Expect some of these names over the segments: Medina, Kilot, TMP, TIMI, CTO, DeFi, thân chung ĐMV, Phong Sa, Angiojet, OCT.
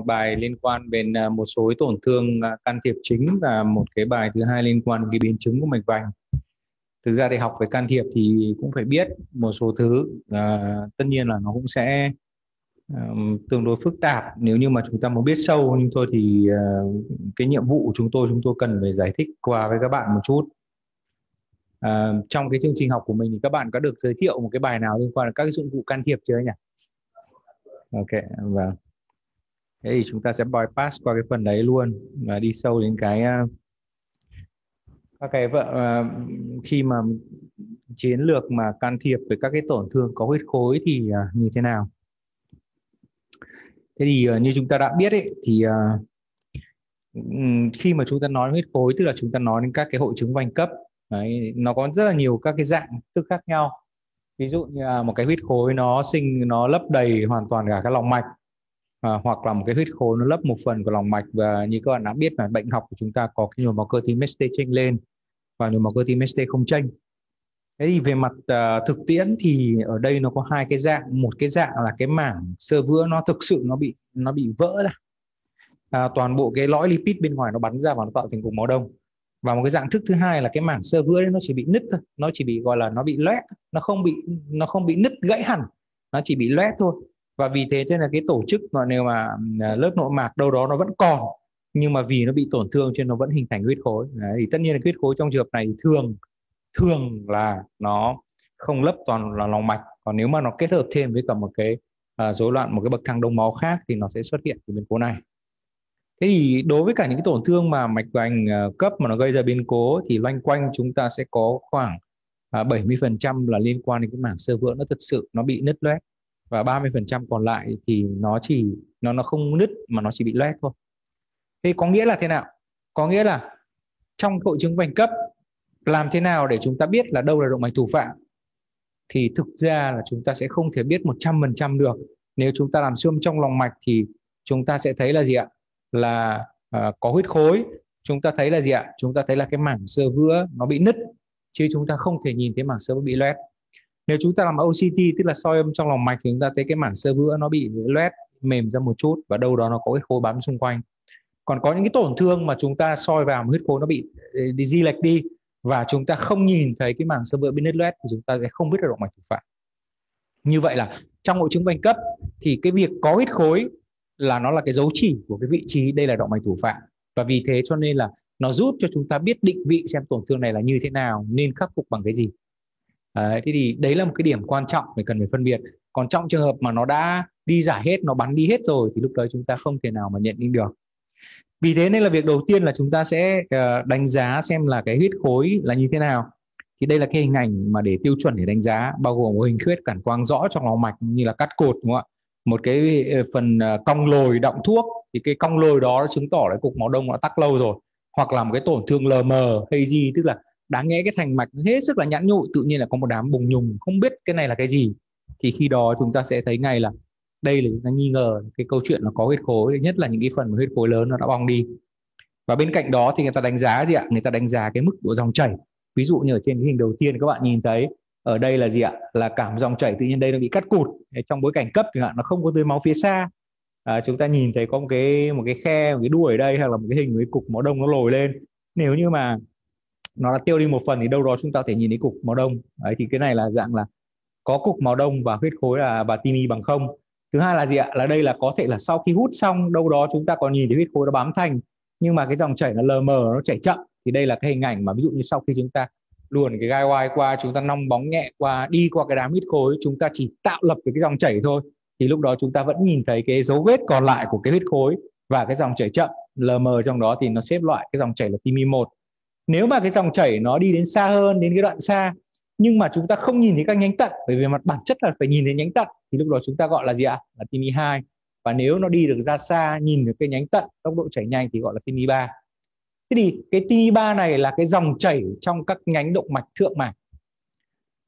một bài liên quan đến một số tổn thương can thiệp chính và một cái bài thứ hai liên quan đến cái biến chứng của mạch vành. Thực ra để học về can thiệp thì cũng phải biết một số thứ, tất nhiên là nó cũng sẽ tương đối phức tạp nếu như mà chúng ta muốn biết sâu. Nhưng thôi thì cái nhiệm vụ của chúng tôi cần phải giải thích qua với các bạn một chút. Trong cái chương trình học của mình thì các bạn có được giới thiệu một cái bài nào liên quan đến các cái dụng cụ can thiệp chưa nhỉ? Ok, vâng. Thế thì chúng ta sẽ bypass qua cái phần đấy luôn và đi sâu đến cái khi mà chiến lược mà can thiệp với các cái tổn thương có huyết khối thì như thế nào. Thế thì như chúng ta đã biết ấy, thì khi mà chúng ta nói huyết khối tức là chúng ta nói đến các cái hội chứng vành cấp. Đấy, nó có rất là nhiều các cái dạng thức khác nhau. Ví dụ như là một cái huyết khối nó lấp đầy hoàn toàn cả các lòng mạch, hoặc là một cái huyết khối nó lấp một phần của lòng mạch. Và như các bạn đã biết là bệnh học của chúng ta có cái nhồi máu cơ tim Medscape chênh lên và nhồi máu cơ tim Medscape không chênh. Thế thì về mặt thực tiễn thì ở đây nó có hai cái dạng. Một cái dạng là cái mảng xơ vữa nó thực sự nó bị vỡ ra, toàn bộ cái lõi lipid bên ngoài nó bắn ra và nó tạo thành cục máu đông. Và một cái dạng thức thứ hai là cái mảng xơ vữa đấy nó chỉ bị nứt thôi, nó chỉ bị gọi là nó bị loét, nó không bị nứt gãy hẳn, nó chỉ bị loét thôi. Và vì thế cho nên là cái tổ chức mà nếu mà lớp nội mạc đâu đó nó vẫn còn, nhưng mà vì nó bị tổn thương cho nên nó vẫn hình thành huyết khối. Đấy, thì tất nhiên là huyết khối trong trường hợp này thường là nó không lấp toàn là lòng mạch, còn nếu mà nó kết hợp thêm với cả một cái rối loạn một cái bậc thang đông máu khác thì nó sẽ xuất hiện cái biến cố này. Thế thì đối với cả những cái tổn thương mà mạch vành cấp mà nó gây ra biến cố thì loanh quanh chúng ta sẽ có khoảng 70% là liên quan đến cái mảng xơ vữa nó thật sự nó bị nứt loét, và 30% còn lại thì nó không nứt mà nó chỉ bị loét thôi. Thế có nghĩa là thế nào? Có nghĩa là trong hội chứng vành cấp làm thế nào để chúng ta biết là đâu là động mạch thủ phạm? Thì thực ra là chúng ta sẽ không thể biết 100% được. Nếu chúng ta làm siêu âm trong lòng mạch thì chúng ta sẽ thấy là gì ạ? Là có huyết khối. Chúng ta thấy là gì ạ? Chúng ta thấy là cái mảng xơ vữa nó bị nứt, chứ chúng ta không thể nhìn thấy mảng xơ vữa bị loét. Nếu chúng ta làm OCT tức là soi âm trong lòng mạch thì chúng ta thấy cái mảng xơ vữa nó bị loét mềm ra một chút và đâu đó nó có huyết khối bám xung quanh. Còn có những cái tổn thương mà chúng ta soi vào mà huyết khối nó bị đi di lệch đi và chúng ta không nhìn thấy cái mảng xơ vữa bị nứt loét thì chúng ta sẽ không biết được động mạch thủ phạm. Như vậy là trong hội chứng vành cấp thì cái việc có huyết khối là nó là cái dấu chỉ của cái vị trí đây là động mạch thủ phạm, và vì thế cho nên là nó giúp cho chúng ta biết định vị xem tổn thương này là như thế nào, nên khắc phục bằng cái gì. Đấy, thế thì đấy là một cái điểm quan trọng mình cần phải phân biệt. Còn trong trường hợp mà nó đã đi giải hết, nó bắn đi hết rồi thì lúc đấy chúng ta không thể nào mà nhận định được. Vì thế nên là việc đầu tiên là chúng ta sẽ đánh giá xem là cái huyết khối là như thế nào. Thì đây là cái hình ảnh mà để tiêu chuẩn để đánh giá, bao gồm một hình khuyết cản quang rõ trong lòng mạch như là cắt cột, đúng không ạ? Một cái phần cong lồi đọng thuốc thì cái cong lồi đó chứng tỏ là cục máu đông đã tắc lâu rồi, hoặc là một cái tổn thương lờ mờ hay gì, tức là đáng nhẽ cái thành mạch hết sức là nhẵn nhụi, tự nhiên là có một đám bùng nhùng không biết cái này là cái gì, thì khi đó chúng ta sẽ thấy ngay là đây là chúng ta nghi ngờ cái câu chuyện là có huyết khối, nhất là những cái phần mà huyết khối lớn nó đã bong đi. Và bên cạnh đó thì người ta đánh giá gì ạ? Người ta đánh giá cái mức độ dòng chảy. Ví dụ như ở trên cái hình đầu tiên các bạn nhìn thấy ở đây là gì ạ? Là cảm dòng chảy tự nhiên đây nó bị cắt cụt. Trong bối cảnh cấp thì nó không có tưới máu phía xa, chúng ta nhìn thấy có một cái khe, một cái đuôi ở đây, hoặc là một cái hình với cục máu đông nó lồi lên. Nếu như mà nó đã tiêu đi một phần thì đâu đó chúng ta có thể nhìn thấy cục máu đông. Đấy, thì cái này là dạng là có cục máu đông và huyết khối là và tim y bằng không. Thứ hai là gì ạ? Là đây là có thể là sau khi hút xong đâu đó chúng ta còn nhìn thấy huyết khối nó bám thành, nhưng mà cái dòng chảy nó lờ mờ, nó chảy chậm. Thì đây là cái hình ảnh mà ví dụ như sau khi chúng ta luồn cái gai oai qua, chúng ta nong bóng nhẹ qua, đi qua cái đám huyết khối, chúng ta chỉ tạo lập cái dòng chảy thôi, thì lúc đó chúng ta vẫn nhìn thấy cái dấu vết còn lại của cái huyết khối và cái dòng chảy chậm lờ mờ trong đó, thì nó xếp loại cái dòng chảy là tim I1. Nếu mà cái dòng chảy nó đi đến xa hơn, đến cái đoạn xa nhưng mà chúng ta không nhìn thấy các nhánh tận, bởi vì mặt bản chất là phải nhìn thấy nhánh tận, thì lúc đó chúng ta gọi là gì ạ? Là tim I2. Và nếu nó đi được ra xa, nhìn được cái nhánh tận, tốc độ chảy nhanh thì gọi là tim I3. Thế thì cái tim I3 này là cái dòng chảy trong các nhánh động mạch thượng mạch.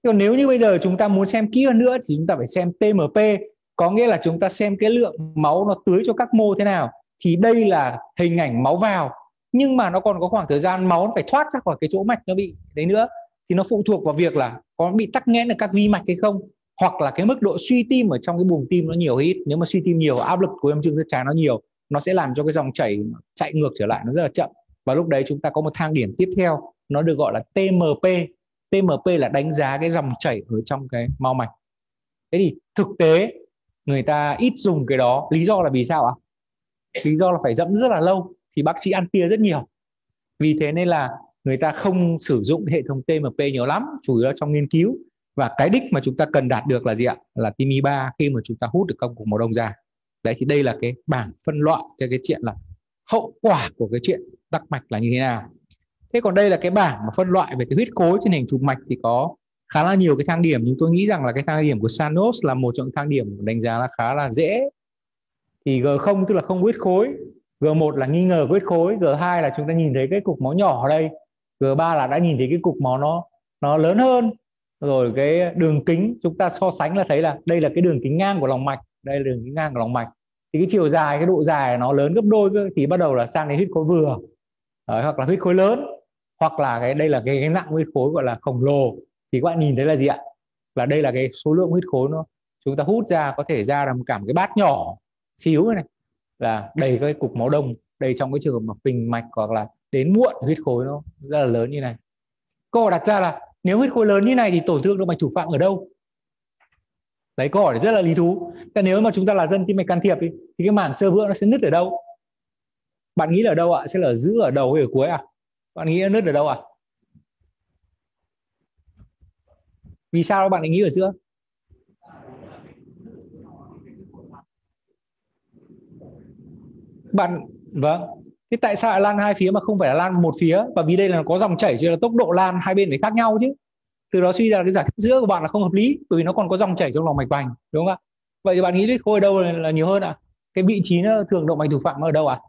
Còn nếu như bây giờ chúng ta muốn xem kỹ hơn nữa thì chúng ta phải xem TMP, có nghĩa là chúng ta xem cái lượng máu nó tưới cho các mô thế nào. Thì đây là hình ảnh máu vào, nhưng mà nó còn có khoảng thời gian máu nó phải thoát ra khỏi cái chỗ mạch nó bị đấy nữa. Thì nó phụ thuộc vào việc là có bị tắc nghẽn ở các vi mạch hay không, hoặc là cái mức độ suy tim ở trong cái buồng tim nó nhiều ít. Nếu mà suy tim nhiều, áp lực của âm chừng trái nó nhiều, nó sẽ làm cho cái dòng chảy chạy ngược trở lại nó rất là chậm. Và lúc đấy chúng ta có một thang điểm tiếp theo, nó được gọi là TMP. TMP là đánh giá cái dòng chảy ở trong cái mao mạch. Thế thì thực tế người ta ít dùng cái đó. Lý do là vì sao ạ? Lý do là phải dẫm rất là lâu thì bác sĩ ăn tia rất nhiều. Vì thế nên là người ta không sử dụng hệ thống TMP nhiều lắm, chủ yếu là trong nghiên cứu. Và cái đích mà chúng ta cần đạt được là gì ạ? Là TIMI 3 khi mà chúng ta hút được công cục màu đông ra. Đấy thì đây là cái bảng phân loại cho cái chuyện là hậu quả của cái chuyện tắc mạch là như thế nào. Thế còn đây là cái bảng mà phân loại về cái huyết khối trên hình chụp mạch thì có khá là nhiều cái thang điểm, nhưng tôi nghĩ rằng là cái thang điểm của Sanos là một trong những thang điểm đánh giá là khá là dễ. Thì G0 tức là không huyết khối, G1 là nghi ngờ huyết khối, G2 là chúng ta nhìn thấy cái cục máu nhỏ ở đây, G3 là đã nhìn thấy cái cục máu nó lớn hơn. Rồi cái đường kính chúng ta so sánh là thấy là đây là cái đường kính ngang của lòng mạch, đây là đường kính ngang của lòng mạch. Thì cái chiều dài, cái độ dài nó lớn gấp đôi thì bắt đầu là sang đến huyết khối vừa. Đấy, hoặc là huyết khối lớn, hoặc là cái đây là cái nặng huyết khối gọi là khổng lồ. Thì các bạn nhìn thấy là gì ạ? Là đây là cái số lượng huyết khối nó chúng ta hút ra, có thể ra làm cả một cái bát nhỏ xíu này là đầy cái cục máu đông. Đây trong cái trường hợp mà phình mạch hoặc là đến muộn huyết khối nó rất là lớn như này. Câu hỏi đặt ra là nếu huyết khối lớn như này thì tổn thương động mạch thủ phạm ở đâu? Đấy, câu hỏi rất là lý thú. Thế nếu mà chúng ta là dân tim mạch can thiệp thì cái mảng xơ vữa nó sẽ nứt ở đâu? Bạn nghĩ là ở đâu ạ? Sẽ là giữ ở đầu hay ở cuối ạ? Bạn nghĩ nó nứt ở đâu ạ? Vì sao bạn lại nghĩ ở giữa? Vâng. Thế tại sao lại lan hai phía mà không phải là lan một phía? Và vì đây là có dòng chảy cho nên là tốc độ lan hai bên phải khác nhau chứ. Từ đó suy ra cái giả thuyết giữa của bạn là không hợp lý, bởi vì nó còn có dòng chảy trong lòng mạch vành, đúng không ạ? Vậy thì bạn nghĩ huyết khối ở đâu là nhiều hơn ạ? Cái vị trí nó thường động mạch thủ phạm nó ở đâu ạ?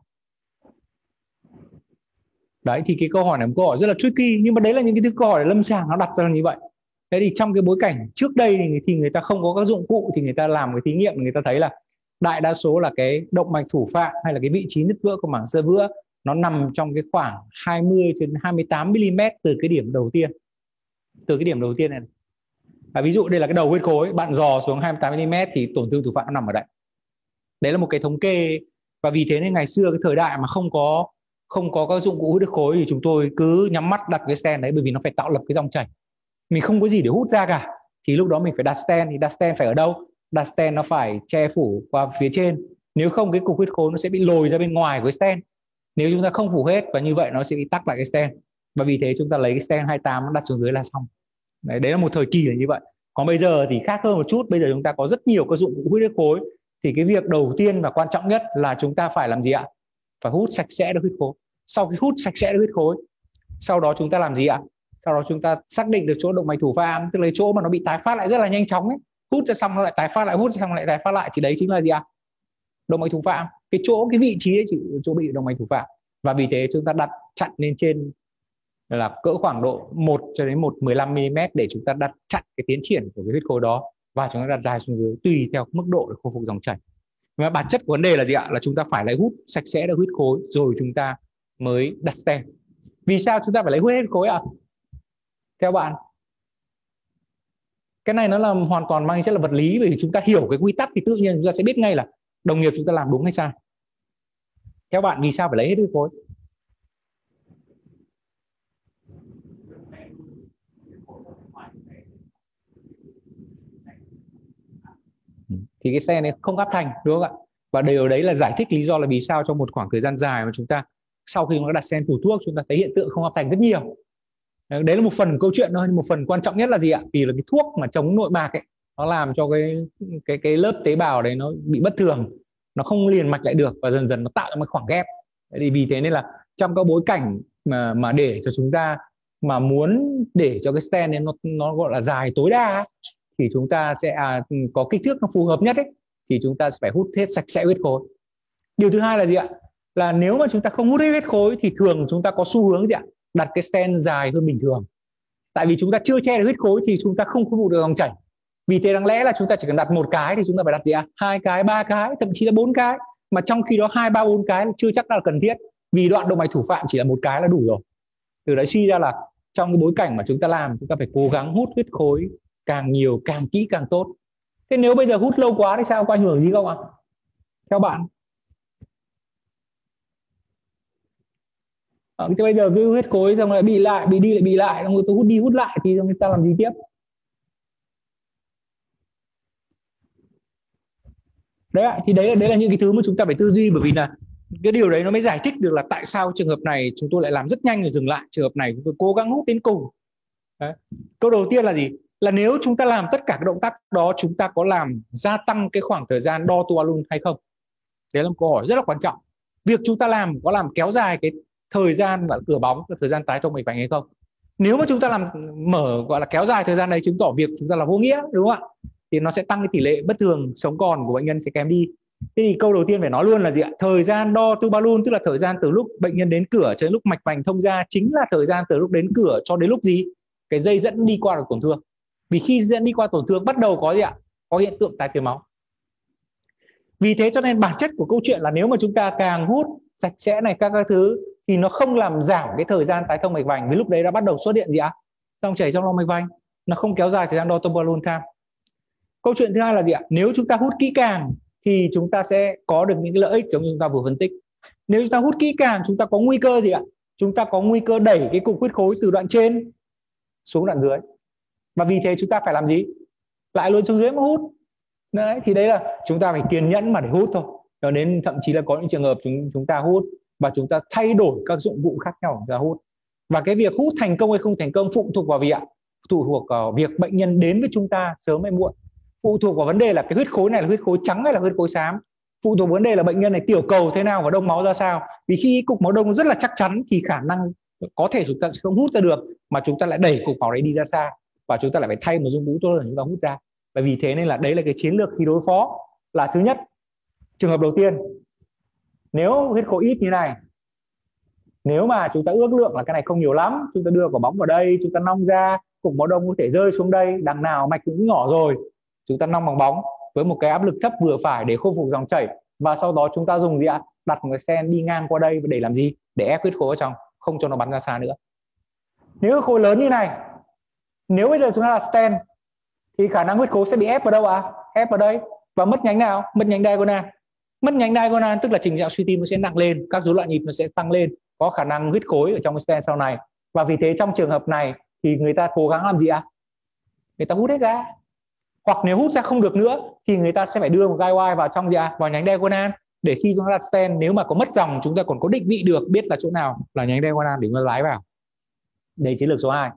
Đấy thì cái câu hỏi này một câu hỏi rất là tricky, nhưng mà đấy là những cái câu hỏi lâm sàng nó đặt ra như vậy. Thế thì trong cái bối cảnh trước đây thì người ta không có các dụng cụ, thì người ta làm cái thí nghiệm, người ta thấy là đại đa số là cái động mạch thủ phạm hay là cái vị trí nứt vữa của mảng xơ vữa nó nằm trong cái khoảng 20 đến 28 mm từ cái điểm đầu tiên. Từ cái điểm đầu tiên này. Và ví dụ đây là cái đầu huyết khối, bạn dò xuống 28 mm thì tổn thương thủ phạm nó nằm ở đây. Đấy là một cái thống kê, và vì thế nên ngày xưa cái thời đại mà không có các dụng cụ hút huyết khối thì chúng tôi cứ nhắm mắt đặt cái stent đấy, bởi vì nó phải tạo lập cái dòng chảy. Mình không có gì để hút ra cả. Thì lúc đó mình phải đặt stent, thì đặt stent phải ở đâu? Đặt stent nó phải che phủ qua phía trên. Nếu không cái cục huyết khối nó sẽ bị lồi ra bên ngoài của stent. Nếu chúng ta không phủ hết, và như vậy nó sẽ bị tắc lại cái stent. Và vì thế chúng ta lấy cái stent 28 nó đặt xuống dưới là xong. Đấy là một thời kỳ là như vậy. Còn bây giờ thì khác hơn một chút, bây giờ chúng ta có rất nhiều các dụng cụ hút huyết khối, thì cái việc đầu tiên và quan trọng nhất là chúng ta phải làm gì ạ? Phải hút sạch sẽ được huyết khối. Sau khi hút sạch sẽ được huyết khối, sau đó chúng ta làm gì ạ? Sau đó chúng ta xác định được chỗ động mạch thủ phạm, tức là chỗ mà nó bị tái phát lại rất là nhanh chóng ấy. Hút ra xong nó lại tái phát lại, hút ra xong lại tái phát lại, thì đấy chính là gì ạ? Động mạch thủ phạm. Cái chỗ, cái vị trí ấy chỉ chỗ bị động mạch thủ phạm. Và vì thế chúng ta đặt chặn lên trên là cỡ khoảng độ 1 cho đến 1,15 mm để chúng ta đặt chặn cái tiến triển của cái huyết khối đó, và chúng ta đặt dài xuống dưới tùy theo mức độ để khôi phục dòng chảy. Và bản chất của vấn đề là gì ạ? Là chúng ta phải lấy hút sạch sẽ được huyết khối rồi chúng ta mới đặt stent. Vì sao chúng ta phải lấy hút huyết khối ạ? Theo bạn, cái này nó là hoàn toàn mang chất là vật lý, bởi vì chúng ta hiểu cái quy tắc thì tự nhiên chúng ta sẽ biết ngay là đồng nghiệp chúng ta làm đúng hay sai. Theo bạn vì sao phải lấy hết huyết khối? Thì cái xe này không áp thành, đúng không ạ? Và điều đấy là giải thích lý do là vì sao trong một khoảng thời gian dài mà chúng ta sau khi chúng ta đặt stent phủ thuốc, chúng ta thấy hiện tượng không áp thành rất nhiều. Đấy là một phần câu chuyện thôi, một phần quan trọng nhất là gì ạ? Vì là cái thuốc mà chống nội mạc ấy, nó làm cho cái lớp tế bào đấy nó bị bất thường, nó không liền mạch lại được, và dần dần nó tạo ra một khoảng ghép. Vì thế nên là trong các bối cảnh mà để cho chúng ta mà muốn để cho cái stent nó gọi là dài tối đa thì chúng ta sẽ có kích thước nó phù hợp nhất ấy, thì chúng ta sẽ phải hút hết sạch sẽ huyết khối. Điều thứ hai là gì ạ? Là nếu mà chúng ta không hút hết huyết khối thì thường chúng ta có xu hướng gì ạ? Đặt cái stent dài hơn bình thường. Tại vì chúng ta chưa che được huyết khối thì chúng ta không khôi phục được dòng chảy. Vì thế đáng lẽ là chúng ta chỉ cần đặt một cái thì chúng ta phải đặt gì ạ? 2 cái, 3 cái, thậm chí là 4 cái. Mà trong khi đó 2, 3, 4 cái chưa chắc là cần thiết, vì đoạn động mạch thủ phạm chỉ là 1 cái là đủ rồi. Từ đấy suy ra là trong cái bối cảnh mà chúng ta làm, chúng ta phải cố gắng hút huyết khối càng nhiều, càng kỹ càng tốt. Thế nếu bây giờ hút lâu quá thì sao, có ảnh hưởng gì không ạ? Theo bạn, Thế bây giờ cứ huyết khối xong lại bị lại, bị đi lại bị lại, xong rồi tôi hút đi hút lại thì người ta làm gì tiếp? Đấy ạ, thì đấy là những cái thứ mà chúng ta phải tư duy, bởi vì là cái điều đấy nó mới giải thích được là tại sao trường hợp này chúng tôi lại làm rất nhanh rồi dừng lại, trường hợp này chúng tôi cố gắng hút đến cùng. Đấy. Câu đầu tiên là gì? Là nếu chúng ta làm tất cả các động tác đó, chúng ta có làm gia tăng cái khoảng thời gian đo tua luôn hay không? Đấy là một câu hỏi rất là quan trọng. Việc chúng ta làm có làm kéo dài cái thời gian và cửa bóng, thời gian tái thông mạch vành hay không? Nếu mà chúng ta làm mở gọi là kéo dài thời gian đấy, chứng tỏ việc chúng ta là vô nghĩa, đúng không ạ? Thì nó sẽ tăng cái tỷ lệ bất thường sống còn của bệnh nhân sẽ kém đi. Thế thì câu đầu tiên phải nói luôn là gì ạ? Thời gian đo tubalun, tức là thời gian từ lúc bệnh nhân đến cửa cho đến lúc mạch vành thông ra, chính là thời gian từ lúc đến cửa cho đến lúc gì? Cái dây dẫn đi qua tổn thương. Vì khi dẫn đi qua tổn thương bắt đầu có gì ạ? Có hiện tượng tái thiếu máu. Vì thế cho nên bản chất của câu chuyện là nếu mà chúng ta càng hút sạch sẽ này các thứ thì nó không làm giảm cái thời gian tái thông mạch vành, vì lúc đấy đã bắt đầu xuất hiện gì ạ? Dòng chảy trong lòng mạch vành, nó không kéo dài thời gian đo tubalun time. Câu chuyện thứ hai là gì ạ? Nếu chúng ta hút kỹ càng thì chúng ta sẽ có được những lợi ích giống như chúng ta vừa phân tích. Nếu chúng ta hút kỹ càng, chúng ta có nguy cơ gì ạ? Chúng ta có nguy cơ đẩy cái cục huyết khối từ đoạn trên xuống đoạn dưới. Và vì thế chúng ta phải làm gì? Lại luôn xuống dưới mà hút. Đấy, thì đấy là chúng ta phải kiên nhẫn mà để hút thôi. Cho nên thậm chí là có những trường hợp chúng ta hút và chúng ta thay đổi các dụng cụ khác nhau để chúng ta hút. Và cái việc hút thành công hay không thành công phụ thuộc vào gì ạ? Phụ thuộc vào việc bệnh nhân đến với chúng ta sớm hay muộn. Phụ thuộc vào vấn đề là cái huyết khối này là huyết khối trắng hay là huyết khối xám. Phụ thuộc vào vấn đề là bệnh nhân này tiểu cầu thế nào và đông máu ra sao. Vì khi cục máu đông rất là chắc chắn thì khả năng có thể chúng ta sẽ không hút ra được, mà chúng ta lại đẩy cục máu đấy đi ra xa và chúng ta lại phải thay một dụng cụ tốt hơn để chúng ta hút ra. Và vì thế nên là đấy là cái chiến lược khi đối phó. Là thứ nhất, trường hợp đầu tiên, nếu huyết khối ít như này, nếu mà chúng ta ước lượng là cái này không nhiều lắm, chúng ta đưa quả bóng vào đây, chúng ta nong ra, cục máu đông có thể rơi xuống đây, đằng nào mạch cũng nhỏ rồi, chúng ta nong bằng bóng với một cái áp lực thấp vừa phải để khôi phục dòng chảy, và sau đó chúng ta dùng gì ạ? Đặt một cái sen đi ngang qua đây để làm gì? Để ép huyết khối vào trong, không cho nó bắn ra xa nữa. Nếu khối lớn như này, nếu bây giờ chúng ta là stent thì khả năng huyết khối sẽ bị ép vào đâu ạ? Ép vào đây và mất nhánh nào? Mất nhánh diagonal. Mất nhánh diagonal tức là trình dạng suy tim nó sẽ nặng lên, các rối loạn nhịp nó sẽ tăng lên, có khả năng huyết khối ở trong stent sau này. Và vì thế trong trường hợp này thì người ta cố gắng làm gì ạ? Người ta hút hết ra. Hoặc nếu hút ra không được nữa thì người ta sẽ phải đưa một guide wire vào trong gì ạ? Vào nhánh diagonal, để khi chúng ta đặt stent, nếu mà có mất dòng chúng ta còn có định vị được, biết là chỗ nào là nhánh diagonal để người lái vào. Đây chiến lược số 2.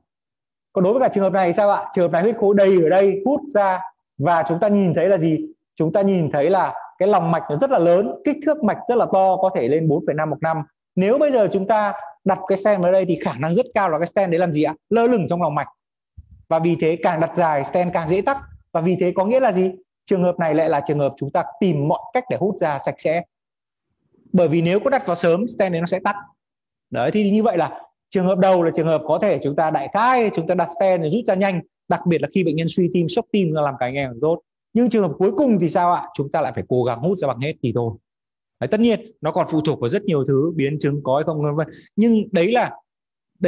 Còn đối với cả trường hợp này thì sao ạ? Trường hợp này huyết khối đầy ở đây hút ra và chúng ta nhìn thấy là gì? Chúng ta nhìn thấy là cái lòng mạch nó rất là lớn, kích thước mạch rất là to, có thể lên 4,5 hoặc 5. Nếu bây giờ chúng ta đặt cái stent vào đây thì khả năng rất cao là cái stent đấy làm gì ạ? Lơ lửng trong lòng mạch. Và vì thế càng đặt dài stent càng dễ tắc. Và vì thế có nghĩa là gì? Trường hợp này lại là trường hợp chúng ta tìm mọi cách để hút ra sạch sẽ. Bởi vì nếu có đặt vào sớm stent đấy nó sẽ tắc. Đấy, thì như vậy là trường hợp đầu là trường hợp có thể chúng ta đại khái chúng ta đặt stent rồi rút ra nhanh, đặc biệt là khi bệnh nhân suy tim, sốc tim là làm cái nghe càng tốt. Nhưng trường hợp cuối cùng thì sao ạ? Chúng ta lại phải cố gắng hút ra bằng hết thì thôi. Đấy, tất nhiên nó còn phụ thuộc vào rất nhiều thứ, biến chứng có hay không vân vân. Nhưng đấy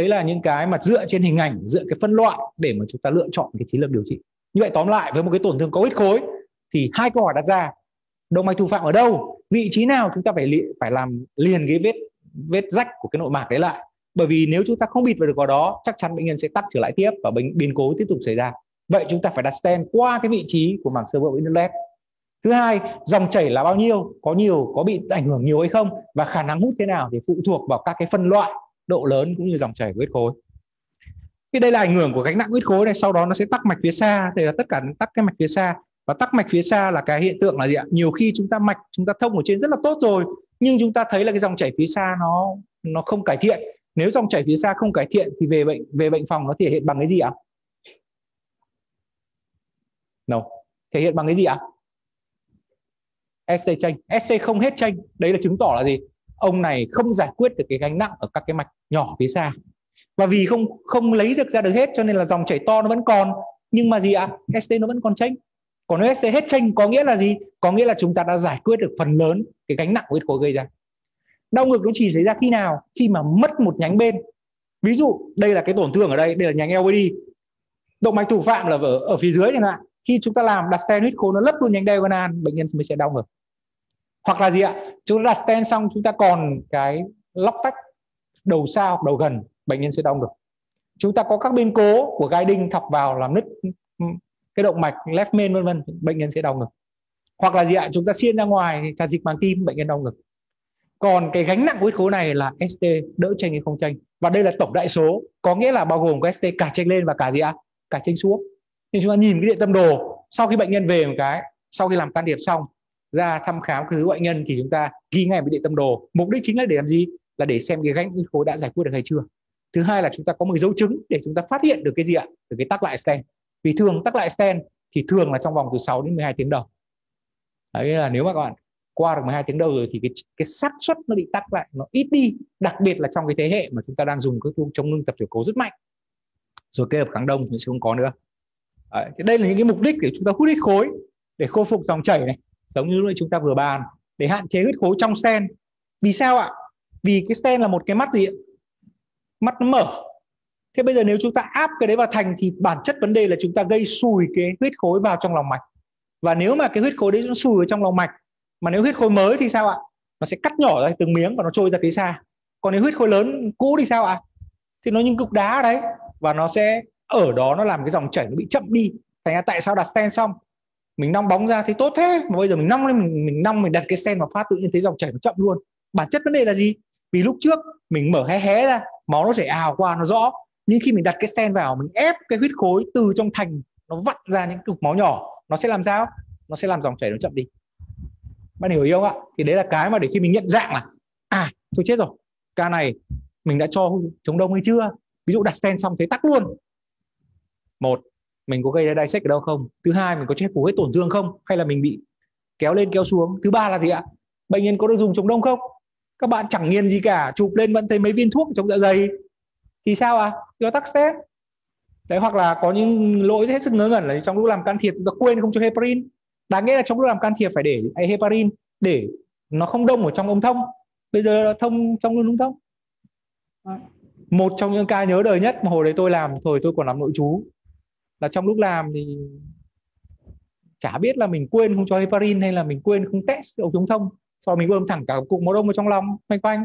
là những cái mà dựa trên hình ảnh, dựa cái phân loại để mà chúng ta lựa chọn cái chiến lược điều trị. Như vậy tóm lại với một cái tổn thương có huyết khối thì hai câu hỏi đặt ra: động mạch thủ phạm ở đâu, vị trí nào, chúng ta phải làm liền cái vết rách của cái nội mạc đấy lại. Bởi vì nếu chúng ta không bịt vào được vào đó, chắc chắn bệnh nhân sẽ tắc trở lại tiếp và biến cố tiếp tục xảy ra. Vậy chúng ta phải đặt stent qua cái vị trí của mảng sơ vữa inlet. Thứ hai, dòng chảy là bao nhiêu, có bị ảnh hưởng nhiều hay không, và khả năng hút thế nào thì phụ thuộc vào các cái phân loại, độ lớn cũng như dòng chảy của huyết khối. Thì đây là ảnh hưởng của gánh nặng huyết khối này, sau đó nó sẽ tắc mạch phía xa, đây là tất cả tắc cái mạch phía xa. Và tắc mạch phía xa là cái hiện tượng là gì ạ? Nhiều khi chúng ta thông ở trên rất là tốt rồi, nhưng chúng ta thấy là cái dòng chảy phía xa nó không cải thiện. Nếu dòng chảy phía xa không cải thiện thì về bệnh phòng nó thể hiện bằng cái gì ạ? Thể hiện bằng cái gì ạ? SC chênh, SC không hết chênh. Đấy là chứng tỏ là gì? Ông này không giải quyết được cái gánh nặng ở các cái mạch nhỏ phía xa. Và vì không lấy được ra được hết cho nên là dòng chảy to nó vẫn còn, nhưng mà gì ạ? SC nó vẫn còn chênh. Còn nếu SC hết chênh có nghĩa là gì? Có nghĩa là chúng ta đã giải quyết được phần lớn cái gánh nặng của huyết khối gây ra. Đau ngực nó chỉ xảy ra khi nào? Khi mà mất một nhánh bên. Ví dụ đây là cái tổn thương ở đây, đây là nhánh LVD. Động mạch thủ phạm là ở phía dưới chẳng hạn. Khi chúng ta làm đặt stent huyết khối nó lấp luôn nhánh diagonal, bệnh nhân mới sẽ đau ngực. Hoặc là gì ạ? Chúng ta đặt stent xong chúng ta còn cái lóc tách đầu xa hoặc đầu gần, bệnh nhân sẽ đau ngực. Chúng ta có các biến cố của gai đinh thọc vào làm nứt cái động mạch left main vân vân, bệnh nhân sẽ đau ngực. Hoặc là gì ạ? Chúng ta xiên ra ngoài tràn dịch màng tim, bệnh nhân đau ngực. Còn cái gánh nặng của huyết khối này là ST đỡ chênh hay không chênh. Và đây là tổng đại số, có nghĩa là bao gồm có ST cả chênh lên và cả gì ạ? Cả chênh xuống. Nên chúng ta nhìn cái điện tâm đồ, sau khi bệnh nhân về một cái, sau khi làm can thiệp xong, ra thăm khám cứ bệnh nhân thì chúng ta ghi ngay với điện tâm đồ. Mục đích chính là để làm gì? Là để xem cái gánh huyết khối đã giải quyết được hay chưa. Thứ hai là chúng ta có một dấu chứng để chúng ta phát hiện được cái gì ạ? Được cái tắc lại stent. Vì thường tắc lại stent thì thường là trong vòng từ 6 đến 12 tiếng đầu. Đấy là nếu mà các bạn qua được 12 tiếng đầu rồi thì cái xác suất nó bị tắc lại nó ít đi, đặc biệt là trong cái thế hệ mà chúng ta đang dùng các thuốc chống ngưng tập tiểu cầu rất mạnh. Rồi kê hợp kháng đông thì sẽ không có nữa. Đấy, thì đây là những cái mục đích để chúng ta hút huyết khối để khôi phục dòng chảy này, giống như chúng ta vừa bàn, để hạn chế huyết khối trong stent. Vì sao ạ? Vì cái stent là một cái mắt gì ạ? Mắt nó mở. Thế bây giờ nếu chúng ta áp cái đấy vào thành thì bản chất vấn đề là chúng ta gây sùi cái huyết khối vào trong lòng mạch. Và nếu mà cái huyết khối đấy nó sùi vào trong lòng mạch, mà nếu huyết khối mới thì sao ạ? Nó sẽ cắt nhỏ ra từng miếng và nó trôi ra phía xa. Còn nếu huyết khối lớn cũ thì sao ạ? Thì nó như cục đá ở đấy, và nó sẽ ở đó, nó làm cái dòng chảy nó bị chậm đi. Thành ra tại sao đặt stent xong mình nong bóng ra thấy tốt thế, mà bây giờ mình nong lên, mình đặt cái stent vào phát tự nhiên thấy dòng chảy nó chậm luôn. Bản chất vấn đề là gì? Vì lúc trước mình mở hé hé ra, máu nó chảy ào qua nó rõ, nhưng khi mình đặt cái stent vào, mình ép cái huyết khối từ trong thành nó vặn ra những cục máu nhỏ, nó sẽ làm sao? Nó sẽ làm dòng chảy nó chậm đi. Bạn hiểu ý không ạ? Thì đấy là cái mà để khi mình nhận dạng là thôi chết rồi, ca này mình đã cho chống đông hay chưa? Ví dụ đặt stent xong thấy tắc luôn. Một, mình có gây ra dissect ở đâu không? Thứ hai, mình có che phủ hết tổn thương không? Hay là mình bị kéo lên kéo xuống? Thứ ba là gì ạ? Bệnh nhân có được dùng chống đông không? Các bạn chẳng nghiền gì cả, chụp lên vẫn thấy mấy viên thuốc chống dạ dày. Thì sao ạ? Do tắc stent. Đấy, hoặc là có những lỗi hết sức ngớ ngẩn là trong lúc làm can thiệp chúng ta quên không cho heparin. Đáng nghĩa là trong lúc làm can thiệp phải để heparin để nó không đông ở trong ống thông. Bây giờ thông trong luôn ống thông. Một trong những ca nhớ đời nhất mà hồi đấy tôi làm, hồi tôi còn làm nội trú, là trong lúc làm thì chả biết là mình quên không cho heparin hay là mình quên không test ống chống thông, sau mình bơm thẳng cả cục máu đông vào trong lòng quanh quanh.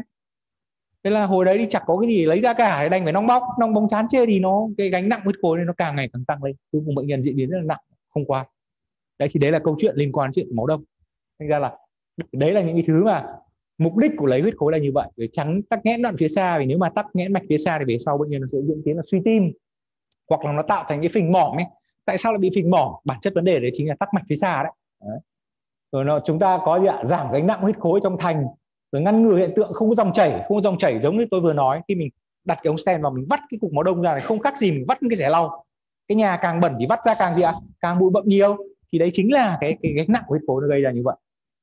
Thế là hồi đấy thì chẳng có cái gì lấy ra cả, đành phải nong bóng chán chê thì nó cái gánh nặng huyết khối này nó càng ngày càng tăng lên, cuối cùng bệnh nhân diễn biến rất là nặng không qua. Đấy thì đấy là câu chuyện liên quan đến chuyện máu đông. Thành ra là đấy là những cái thứ mà mục đích của lấy huyết khối là như vậy, để tránh tắc nghẽn đoạn phía xa. Vì nếu mà tắc nghẽn mạch phía xa thì về sau bệnh nhân nó sẽ diễn tiến là suy tim, hoặc là nó tạo thành cái phình mỏm ấy. Tại sao lại bị phình mỏm? Bản chất vấn đề đấy chính là tắc mạch phía xa đấy. Rồi chúng ta có gì ạ? Giảm gánh nặng huyết khối trong thành, rồi ngăn ngừa hiện tượng không có dòng chảy, giống như tôi vừa nói, khi mình đặt cái ống stent vào mình vắt cái cục máu đông ra này, không khác gì mình vắt cái rẻ lau. Cái nhà càng bẩn thì vắt ra càng gì ạ? Càng bụi bậm nhiều. Thì đấy chính là cái gánh nặng của huyết khối nó gây ra như vậy.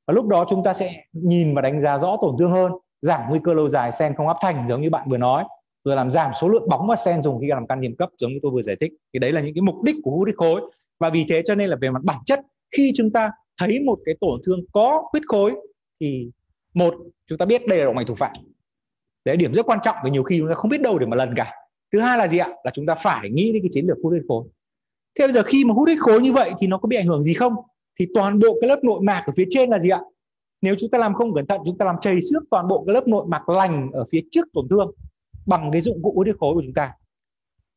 Và lúc đó chúng ta sẽ nhìn và đánh giá rõ tổn thương hơn, giảm nguy cơ lâu dài stent không áp thành giống như bạn vừa nói, rồi làm giảm số lượng bóng và stent dùng khi làm can thiệp cấp giống như tôi vừa giải thích. Thì đấy là những cái mục đích của hút huyết khối. Và vì thế cho nên là về mặt bản chất, khi chúng ta thấy một cái tổn thương có huyết khối thì một, chúng ta biết đây là động mạch thủ phạm. Đấy, điểm rất quan trọng, vì nhiều khi chúng ta không biết đâu để mà lần cả. Thứ hai là gì ạ? Là chúng ta phải nghĩ đến cái chiến lược hút huyết khối. Thế bây giờ khi mà hút huyết khối như vậy thì nó có bị ảnh hưởng gì không? Thì toàn bộ cái lớp nội mạc ở phía trên là gì ạ? Nếu chúng ta làm không cẩn thận, chúng ta làm chầy xước toàn bộ cái lớp nội mạc lành ở phía trước tổn thương bằng cái dụng cụ hút huyết khối của chúng ta.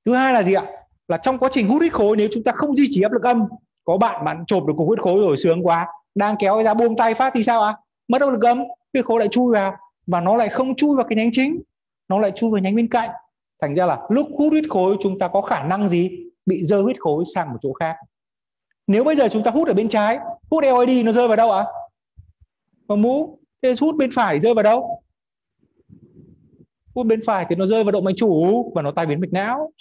Thứ hai là gì ạ? Là trong quá trình hút huyết khối, nếu chúng ta không duy trì áp lực âm, có bạn chộp được cục huyết khối rồi sướng quá, đang kéo ra buông tay phát thì sao ạ? Mất áp lực âm, huyết khối lại chui vào, và nó lại không chui vào cái nhánh chính, nó lại chui vào nhánh bên cạnh. Thành ra là lúc hút huyết khối chúng ta có khả năng gì? Bị rơi huyết khối sang một chỗ khác. Nếu bây giờ chúng ta hút ở bên trái, hút LID nó rơi vào đâu ạ? Vào mũ. Thế hút bên phải rơi vào đâu? Hút bên phải thì nó rơi vào động mạch chủ và nó tai biến mạch não.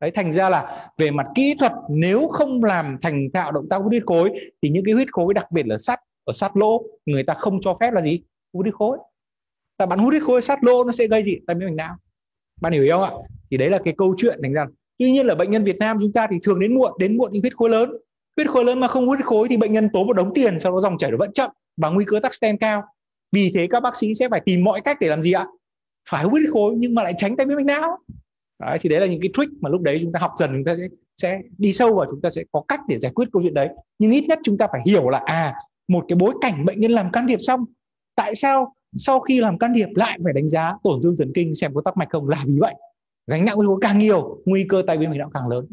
Đấy, thành ra là về mặt kỹ thuật, nếu không làm thành thạo động tác hút huyết khối thì những cái huyết khối đặc biệt là sắt ở sát lỗ, người ta không cho phép là gì? Hút huyết khối. Tại bạn hút huyết khối sát lỗ nó sẽ gây gì? Tai biến mạch não. Bạn hiểu không ạ? Thì đấy là cái câu chuyện. Thành ra tuy nhiên là bệnh nhân Việt Nam chúng ta thì thường đến muộn những huyết khối lớn. Huyết khối lớn mà không huyết khối thì bệnh nhân tốn một đống tiền, sau đó dòng chảy nó vẫn chậm và nguy cơ tắc stent cao. Vì thế các bác sĩ sẽ phải tìm mọi cách để làm gì ạ? Phải hút huyết khối nhưng mà lại tránh tai biến mạch não. Đấy, thì đấy là những cái trick mà lúc đấy chúng ta học dần, chúng ta sẽ đi sâu vào, chúng ta sẽ có cách để giải quyết câu chuyện đấy. Nhưng ít nhất chúng ta phải hiểu là một cái bối cảnh bệnh nhân làm can thiệp xong, tại sao sau khi làm can thiệp lại phải đánh giá tổn thương thần kinh xem có tắc mạch không, là vì vậy gánh nặng càng nhiều nguy cơ tai biến mạch não càng lớn.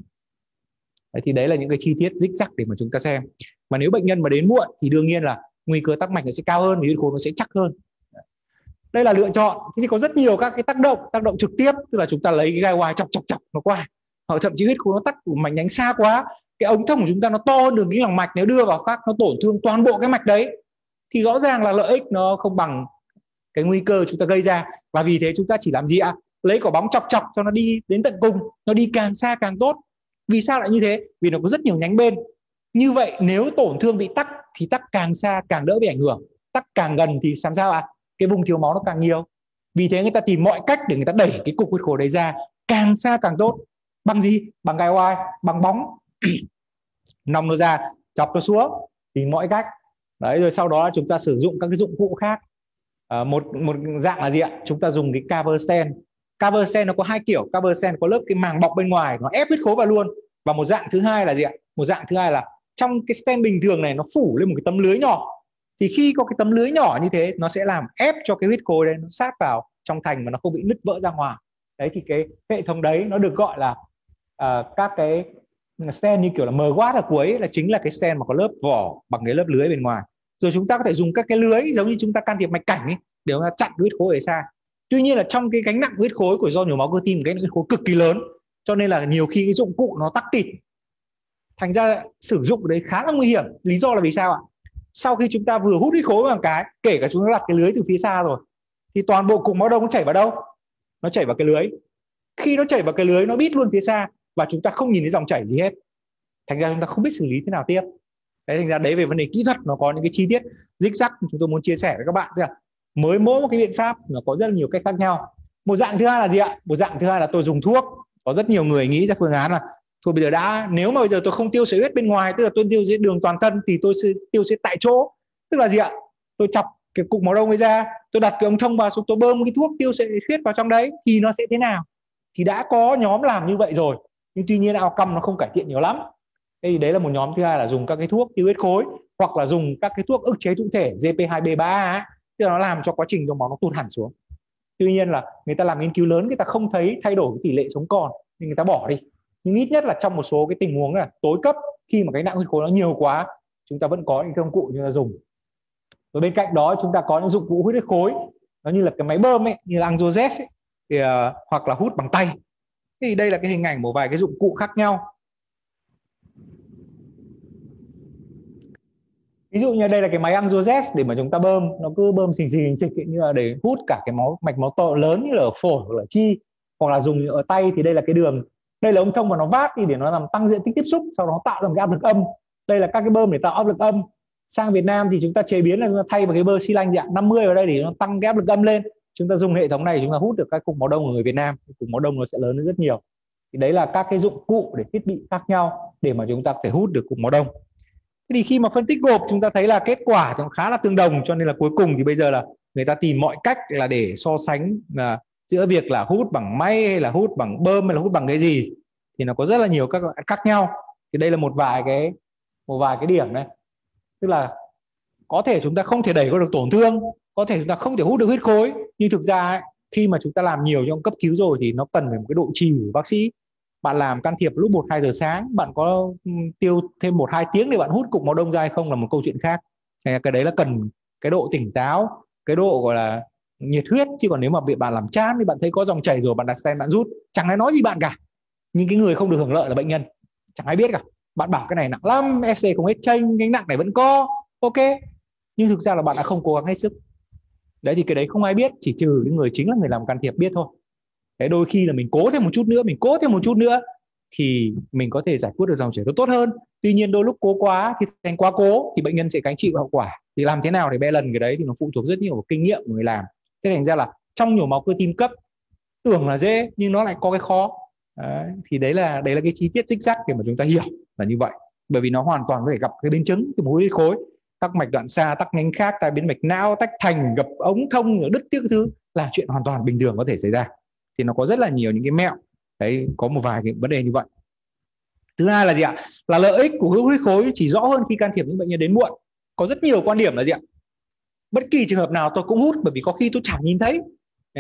Đấy, thì đấy là những cái chi tiết dích dắc để mà chúng ta xem. Mà nếu bệnh nhân mà đến muộn thì đương nhiên là nguy cơ tắc mạch nó sẽ cao hơn vì huyết khối nó sẽ chắc hơn. Đây là lựa chọn. Thế thì có rất nhiều các cái tác động trực tiếp, tức là chúng ta lấy cái gai hoài chọc nó qua, hoặc thậm chí huyết khối nó tắc của mạch nhánh xa quá, cái ống thông của chúng ta nó to hơn đường kính lòng mạch, nếu đưa vào phát nó tổn thương toàn bộ cái mạch đấy thì rõ ràng là lợi ích nó không bằng cái nguy cơ chúng ta gây ra. Và vì thế chúng ta chỉ làm gì ạ? Lấy quả bóng chọc cho nó đi đến tận cùng, nó đi càng xa càng tốt. Vì sao lại như thế? Vì nó có rất nhiều nhánh bên. Như vậy nếu tổn thương bị tắc thì tắc càng xa càng đỡ bị ảnh hưởng, tắc càng gần thì làm sao ạ? Cái vùng thiếu máu nó càng nhiều. Vì thế người ta tìm mọi cách để người ta đẩy cái cục huyết khối đấy ra càng xa càng tốt. Bằng gì? Bằng gai oai, bằng bóng nòng nó ra, chọc nó xuống, tìm mọi cách. Đấy, rồi sau đó chúng ta sử dụng các cái dụng cụ khác. Một dạng là gì ạ? Chúng ta dùng cái cover stent. Cover stent nó có hai kiểu. Cover stent có lớp cái màng bọc bên ngoài, nó ép huyết khối vào luôn. Và một dạng thứ hai là gì ạ? Một dạng thứ hai là trong cái stent bình thường này nó phủ lên một cái tấm lưới nhỏ. Thì khi có cái tấm lưới nhỏ như thế nó sẽ làm ép cho cái huyết khối đấy nó sát vào trong thành mà nó không bị nứt vỡ ra ngoài. Đấy thì cái hệ thống đấy nó được gọi là các cái stent như kiểu là MWAT ở cuối, là chính là cái stent mà có lớp vỏ bằng cái lớp lưới bên ngoài. Rồi chúng ta có thể dùng các cái lưới giống như chúng ta can thiệp mạch cảnh ấy, để chúng ta chặn huyết khối ở xa. Tuy nhiên là trong cái gánh nặng huyết khối của do nhồi máu cơ tim, cái huyết khối cực kỳ lớn, cho nên là nhiều khi cái dụng cụ nó tắc tịt, thành ra sử dụng đấy khá là nguy hiểm. Lý do là vì sao ạ? Sau khi chúng ta vừa hút huyết khối vào một cái, kể cả chúng ta đặt cái lưới từ phía xa rồi, thì toàn bộ cục máu đông nó chảy vào đâu? Nó chảy vào cái lưới. Khi nó chảy vào cái lưới nó bít luôn phía xa và chúng ta không nhìn thấy dòng chảy gì hết. Thành ra chúng ta không biết xử lý thế nào tiếp. Đấy, thành ra đấy về vấn đề kỹ thuật nó có những cái chi tiết rích rắc chúng tôi muốn chia sẻ với các bạn. Mới mỗi một cái biện pháp nó có rất là nhiều cách khác nhau. Một dạng thứ hai là gì ạ? Một dạng thứ hai là tôi dùng thuốc. Có rất nhiều người nghĩ ra phương án là thôi bây giờ nếu mà bây giờ tôi không tiêu sợi huyết bên ngoài, tức là tôi tiêu sợi đường toàn thân, thì tôi sẽ tiêu sợi tại chỗ. Tức là gì ạ? Tôi chọc cái cục máu đông ấy ra, tôi đặt cái ống thông vào, tôi bơm cái thuốc tiêu sợi huyết vào trong đấy thì nó sẽ thế nào? Thì đã có nhóm làm như vậy rồi, nhưng tuy nhiên outcome nó không cải thiện nhiều lắm. Thế thì đấy là một nhóm thứ hai, là dùng các cái thuốc tiêu huyết khối hoặc là dùng các cái thuốc ức chế thụ thể GP2B3A, tức là nó làm cho quá trình đông máu nó tụt hẳn xuống. Tuy nhiên là người ta làm nghiên cứu lớn, người ta không thấy thay đổi cái tỷ lệ sống còn nên người ta bỏ đi. Nhưng ít nhất là trong một số cái tình huống là tối cấp, khi mà cái nặng huyết khối nó nhiều quá, chúng ta vẫn có những công cụ chúng ta dùng. Rồi bên cạnh đó chúng ta có những dụng cụ hút huyết khối, nó như là cái máy bơm ấy, như là Angiojet ấy, thì, hoặc là hút bằng tay. Thì đây là cái hình ảnh một vài cái dụng cụ khác nhau. Ví dụ như đây là cái máy Angiojet để mà chúng ta bơm, nó cứ bơm xình xịch như là để hút cả cái mạch máu to lớn như là ở phổi hoặc là chi, hoặc là dùng ở tay thì đây là cái đường. Đây là ống thông mà nó vát đi để nó làm tăng diện tích tiếp xúc, sau đó nó tạo ra một cái áp lực âm. Đây là các cái bơm để tạo áp lực âm. Sang Việt Nam thì chúng ta chế biến là chúng ta thay vào cái bơm xi lanh dạng 50 vào đây để nó tăng cái áp lực âm lên. Chúng ta dùng hệ thống này chúng ta hút được các cục máu đông của người Việt Nam, cục máu đông nó sẽ lớn hơn rất nhiều. Thì đấy là các cái dụng cụ để thiết bị khác nhau để mà chúng ta có thể hút được cục máu đông. Thế thì khi mà phân tích gộp chúng ta thấy là kết quả nó khá là tương đồng, cho nên là cuối cùng thì bây giờ là người ta tìm mọi cách là để so sánh là giữa việc là hút bằng máy hay là hút bằng bơm hay là hút bằng cái gì, thì nó có rất là nhiều các loại khác nhau. Thì đây là một vài cái điểm này, tức là có thể chúng ta không thể đẩy qua được tổn thương, có thể chúng ta không thể hút được huyết khối, nhưng thực ra ấy, khi mà chúng ta làm nhiều trong cấp cứu rồi thì nó cần phải một cái độ trì của bác sĩ. Bạn làm can thiệp lúc 1-2 giờ sáng, bạn có tiêu thêm 1-2 tiếng để bạn hút cục máu đông ra hay không là một câu chuyện khác. Cái đấy là cần cái độ tỉnh táo, cái độ gọi là nhiệt huyết. Chứ còn nếu mà bạn làm chán thì bạn thấy có dòng chảy rồi, bạn đặt stent bạn rút, chẳng ai nói gì bạn cả. Nhưng cái người không được hưởng lợi là bệnh nhân, chẳng ai biết cả. Bạn bảo cái này nặng lắm, FC không hết chênh, gánh nặng này vẫn có, ok, nhưng thực ra là bạn đã không cố gắng hết sức. Đấy thì cái đấy không ai biết, chỉ trừ những người chính là người làm can thiệp biết thôi. Đấy, đôi khi là mình cố thêm một chút nữa, thì mình có thể giải quyết được dòng chảy tốt hơn. Tuy nhiên đôi lúc cố quá thì thành quá cố thì bệnh nhân sẽ gánh chịu hậu quả. Thì làm thế nào để balance cái đấy thì nó phụ thuộc rất nhiều vào kinh nghiệm của người làm. Thế thành ra là trong nhồi máu cơ tim cấp tưởng là dễ nhưng nó lại có cái khó. Đấy, thì đấy là cái chi tiết rích rắc để mà chúng ta hiểu là như vậy. Bởi vì nó hoàn toàn có thể gặp cái biến chứng từ huyết khối, tắc mạch đoạn xa, tắc nhánh khác, tai biến mạch não, tách thành, gập ống thông, đứt tiếc thứ là chuyện hoàn toàn bình thường có thể xảy ra. Thì nó có rất là nhiều những cái mẹo. Đấy, có một vài cái vấn đề như vậy. Thứ hai là gì ạ? Là lợi ích của huyết khối chỉ rõ hơn khi can thiệp những bệnh nhân đến muộn. Có rất nhiều quan điểm là gì ạ? bất kỳ trường hợp nào tôi cũng hút, bởi vì có khi tôi chẳng nhìn thấy.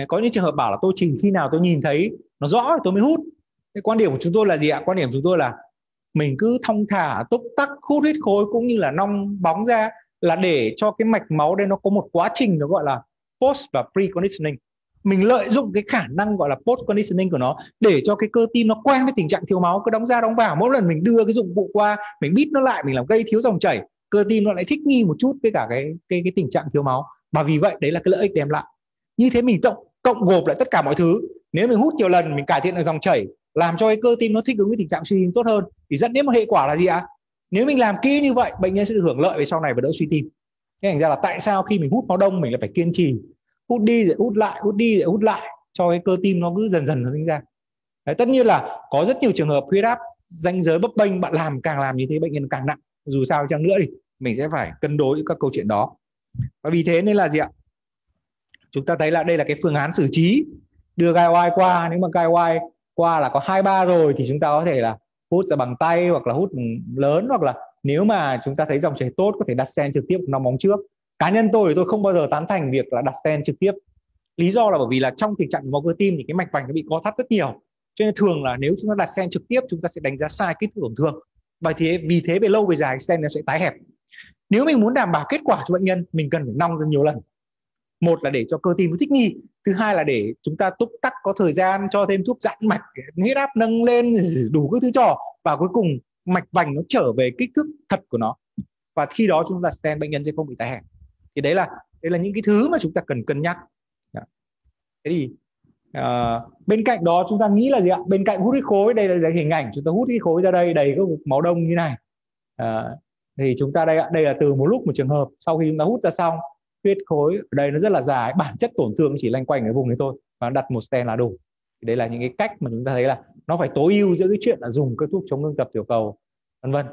Có những trường hợp bảo là tôi chỉ khi nào tôi nhìn thấy nó rõ thì tôi mới hút. Thế quan điểm của chúng tôi là gì ạ? Quan điểm của chúng tôi là mình cứ thong thả, túc tắc hút huyết khối cũng như là nong bóng ra, là để cho cái mạch máu đây nó có một quá trình nó gọi là post và preconditioning. Mình lợi dụng cái khả năng gọi là post-conditioning của nó để cho cái cơ tim nó quen với tình trạng thiếu máu, cứ đóng ra đóng vào. Mỗi lần mình đưa cái dụng cụ qua, mình bít nó lại, mình làm gây thiếu dòng chảy, cơ tim nó lại thích nghi một chút với cả cái tình trạng thiếu máu. Và vì vậy đấy là cái lợi ích đem lại. Như thế mình cộng gộp lại tất cả mọi thứ. Nếu mình hút nhiều lần, mình cải thiện được dòng chảy, làm cho cái cơ tim nó thích ứng với tình trạng suy tim tốt hơn, thì dẫn đến một hệ quả là gì ạ? Nếu mình làm kỹ như vậy, bệnh nhân sẽ được hưởng lợi về sau này và đỡ suy tim. Thế thành ra là tại sao khi mình hút máu đông mình lại phải kiên trì hút đi rồi hút lại, hút đi rồi hút lại, cho cái cơ tim nó cứ dần dần nó sinh ra. Đấy, tất nhiên là có rất nhiều trường hợp huyết áp ranh giới bấp bênh, bạn làm càng làm như thế bệnh nhân càng nặng. Dù sao chăng nữa thì mình sẽ phải cân đối các câu chuyện đó. Và vì thế nên là gì ạ? Chúng ta thấy là đây là cái phương án xử trí, đưa guideline qua. Nếu mà guideline qua là có 2-3 rồi thì chúng ta có thể là hút ra bằng tay hoặc là hút lớn, hoặc là nếu mà chúng ta thấy dòng chảy tốt có thể đặt stent trực tiếp nong bóng trước. Cá nhân tôi thì tôi không bao giờ tán thành việc là đặt stent trực tiếp. Lý do là bởi vì là trong tình trạng máu cơ tim thì cái mạch vành nó bị co thắt rất nhiều. Cho nên thường là nếu chúng ta đặt stent trực tiếp chúng ta sẽ đánh giá sai kích thước tổn thương. Và vì thế về lâu về dài stent nó sẽ tái hẹp. Nếu mình muốn đảm bảo kết quả cho bệnh nhân, mình cần phải nong ra nhiều lần. Một là để cho cơ tim nó thích nghi, thứ hai là để chúng ta túc tắc có thời gian cho thêm thuốc giãn mạch, huyết áp nâng lên, đủ các thứ trò, và cuối cùng mạch vành nó trở về kích thước thật của nó. Và khi đó chúng ta stent bệnh nhân sẽ không bị tái hẹp. Thì đấy là những cái thứ mà chúng ta cần cân nhắc. Thế thì bên cạnh đó chúng ta nghĩ là gì ạ? Bên cạnh hút huyết khối, đây là hình ảnh chúng ta hút huyết khối ra đây đầy các cục máu đông như này. Thì chúng ta đây là từ một lúc một trường hợp sau khi chúng ta hút ra xong, huyết khối ở đây nó rất là dài, bản chất tổn thương chỉ loanh quanh ở vùng đấy thôi và đặt một stent là đủ. Thì đây là những cái cách mà chúng ta thấy là nó phải tối ưu giữa cái chuyện là dùng các thuốc chống ngưng tập tiểu cầu vân vân.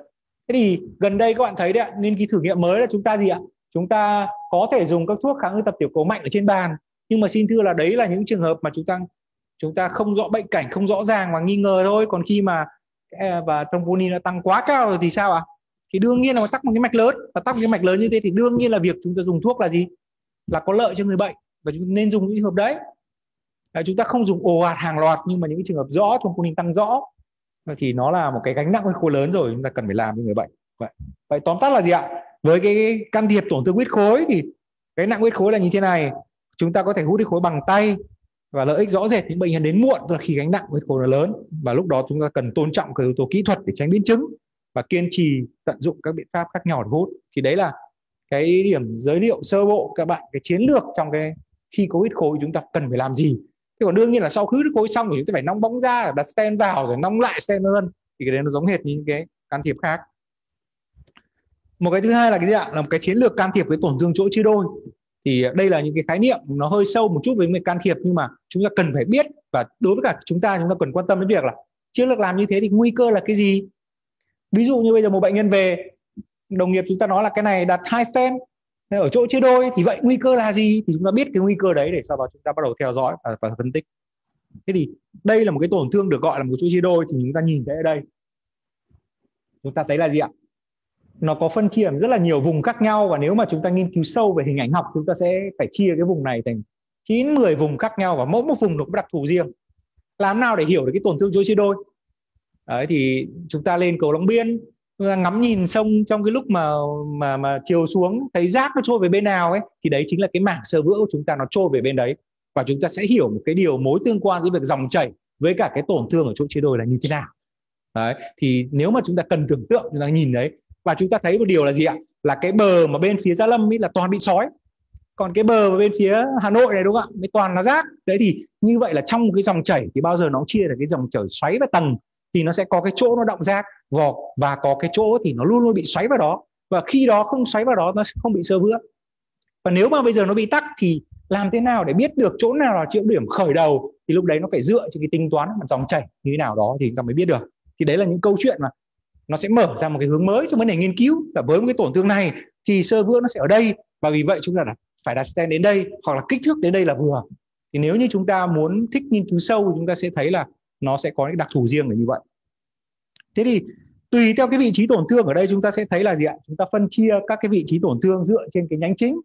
Thế thì gần đây các bạn thấy đấy ạ, nghiên cứu thử nghiệm mới là chúng ta gì ạ? Chúng ta có thể dùng các thuốc kháng ngưng tập tiểu cầu mạnh ở trên bàn, nhưng mà xin thưa là đấy là những trường hợp mà chúng ta không rõ bệnh cảnh, không rõ ràng và nghi ngờ thôi. Còn khi mà và troponin nó tăng quá cao rồi thì sao ạ? Thì đương nhiên là nó tắc một cái mạch lớn, và tắc một cái mạch lớn như thế thì đương nhiên là việc chúng ta dùng thuốc là gì? Là có lợi cho người bệnh, và chúng ta nên dùng những trường hợp đấy. Chúng ta không dùng ồ ạt hàng loạt, nhưng mà những cái trường hợp rõ troponin tăng rõ thì nó là một cái gánh nặng hơi khối lớn rồi, chúng ta cần phải làm với người bệnh. Vậy tóm tắt là gì ạ? Với cái can thiệp tổn thương huyết khối thì cái nặng huyết khối là như thế này, chúng ta có thể hút huyết khối bằng tay và lợi ích rõ rệt những bệnh nhân đến muộn, tức là khi gánh nặng huyết khối nó lớn, và lúc đó chúng ta cần tôn trọng các yếu tố kỹ thuật để tránh biến chứng và kiên trì tận dụng các biện pháp khác nhau để hút. Thì đấy là cái điểm giới thiệu sơ bộ các bạn cái chiến lược trong cái khi có huyết khối chúng ta cần phải làm gì. Thế còn đương nhiên là sau khi huyết khối xong thì chúng ta phải nong bóng ra, đặt stent vào rồi nong lại stent hơn, thì cái đấy nó giống hệt như những cái can thiệp khác. Một cái thứ hai là cái gì ạ? Là một cái chiến lược can thiệp với tổn thương chỗ chia đôi. Thì đây là những cái khái niệm nó hơi sâu một chút với việc can thiệp, nhưng mà chúng ta cần phải biết, và đối với cả chúng ta cần quan tâm đến việc là chiến lược làm như thế thì nguy cơ là cái gì. Ví dụ như bây giờ một bệnh nhân về, đồng nghiệp chúng ta nói là cái này đặt 2 stent ở chỗ chia đôi, thì vậy nguy cơ là gì? Thì chúng ta biết cái nguy cơ đấy để sau đó chúng ta bắt đầu theo dõi và phân tích. Thế thì đây là một cái tổn thương được gọi là một chỗ chia đôi, thì chúng ta nhìn thấy ở đây. Chúng ta thấy là gì ạ? Nó có phân chia rất là nhiều vùng khác nhau, và nếu mà chúng ta nghiên cứu sâu về hình ảnh học chúng ta sẽ phải chia cái vùng này thành 9-10 vùng khác nhau, và mỗi một vùng nó có đặc thù riêng. Làm nào để hiểu được cái tổn thương chỗ chia đôi? Đấy, thì chúng ta lên cầu Long Biên, chúng ta ngắm nhìn sông trong cái lúc mà chiều xuống thấy rác nó trôi về bên nào ấy, thì đấy chính là cái mảng sơ vữa của chúng ta nó trôi về bên đấy, và chúng ta sẽ hiểu một cái điều mối tương quan giữa việc dòng chảy với cả cái tổn thương ở chỗ chia đôi là như thế nào. Đấy, thì nếu mà chúng ta cần tưởng tượng chúng ta nhìn đấy. Và chúng ta thấy một điều là gì ạ? Là cái bờ mà bên phía Gia Lâm ấy là toàn bị sói. Còn cái bờ mà bên phía Hà Nội này đúng không ạ? Mới toàn là rác. Đấy, thì như vậy là trong cái dòng chảy thì bao giờ nó chia được cái dòng chảy xoáy và tầng, thì nó sẽ có cái chỗ nó đọng rác, vọt, và có cái chỗ thì nó luôn luôn bị xoáy vào đó. Và khi đó không xoáy vào đó nó không bị xơ vữa. Và nếu mà bây giờ nó bị tắc thì làm thế nào để biết được chỗ nào là chỗ điểm khởi đầu, thì lúc đấy nó phải dựa trên cái tính toán dòng chảy như thế nào đó thì chúng ta mới biết được. Thì đấy là những câu chuyện mà nó sẽ mở ra một cái hướng mới trong vấn đề nghiên cứu, là với một cái tổn thương này thì xơ vữa nó sẽ ở đây, và vì vậy chúng ta phải đặt stent đến đây hoặc là kích thước đến đây là vừa. Thì nếu như chúng ta muốn thích nghiên cứu sâu, chúng ta sẽ thấy là nó sẽ có những đặc thù riêng là như vậy. Thế thì tùy theo cái vị trí tổn thương ở đây chúng ta sẽ thấy là gì ạ? Chúng ta phân chia các cái vị trí tổn thương dựa trên cái nhánh chính.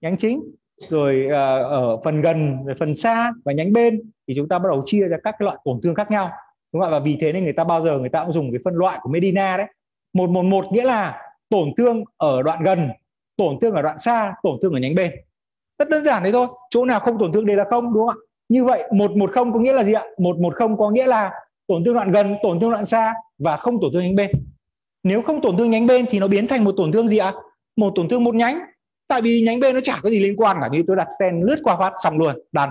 nhánh chính, rồi ở phần gần, rồi phần xa và nhánh bên, thì chúng ta bắt đầu chia ra các cái loại tổn thương khác nhau, đúng không ạ? Và vì thế nên người ta bao giờ người ta cũng dùng cái phân loại của Medina đấy. 111 nghĩa là tổn thương ở đoạn gần, tổn thương ở đoạn xa, tổn thương ở nhánh bên. Rất đơn giản thế thôi, chỗ nào không tổn thương đều là không, đúng không ạ? Như vậy 110 có nghĩa là gì ạ? 110 có nghĩa là tổn thương đoạn gần, tổn thương đoạn xa và không tổn thương nhánh bên. Nếu không tổn thương nhánh bên thì nó biến thành một tổn thương gì ạ? Một tổn thương một nhánh. Tại vì nhánh bên nó chả có gì liên quan cả, như tôi đặt stent lướt qua phát xong luôn, đàn.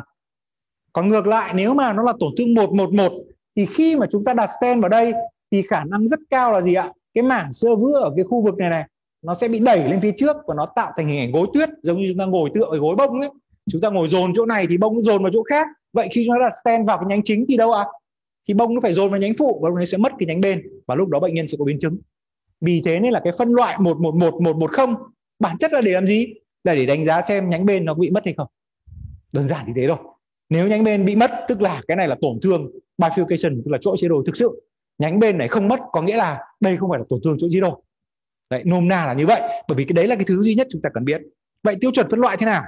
Còn ngược lại nếu mà nó là tổn thương 111 thì khi mà chúng ta đặt stent vào đây thì khả năng rất cao là gì ạ? Cái mảng xơ vữa ở cái khu vực này nó sẽ bị đẩy lên phía trước và nó tạo thành hình ảnh gối tuyết, giống như chúng ta ngồi tựa ở gối bông ấy. Chúng ta ngồi dồn chỗ này thì bông cũng dồn vào chỗ khác. Vậy khi chúng ta đặt stent vào cái nhánh chính thì đâu ạ? Thì bông nó phải dồn vào nhánh phụ và nó sẽ mất cái nhánh bên, và lúc đó bệnh nhân sẽ có biến chứng. Vì thế nên là cái phân loại 111, 110 bản chất là để làm gì? Là để đánh giá xem nhánh bên nó bị mất hay không. Đơn giản thì thế thôi. Nếu nhánh bên bị mất tức là cái này là tổn thương bifurcation, tức là chỗ chế đồ thực sự. Nhánh bên này không mất có nghĩa là đây không phải là tổn thương chỗ chế đồ. Đấy, nôm na là như vậy, bởi vì cái đấy là cái thứ duy nhất chúng ta cần biết. Vậy tiêu chuẩn phân loại thế nào?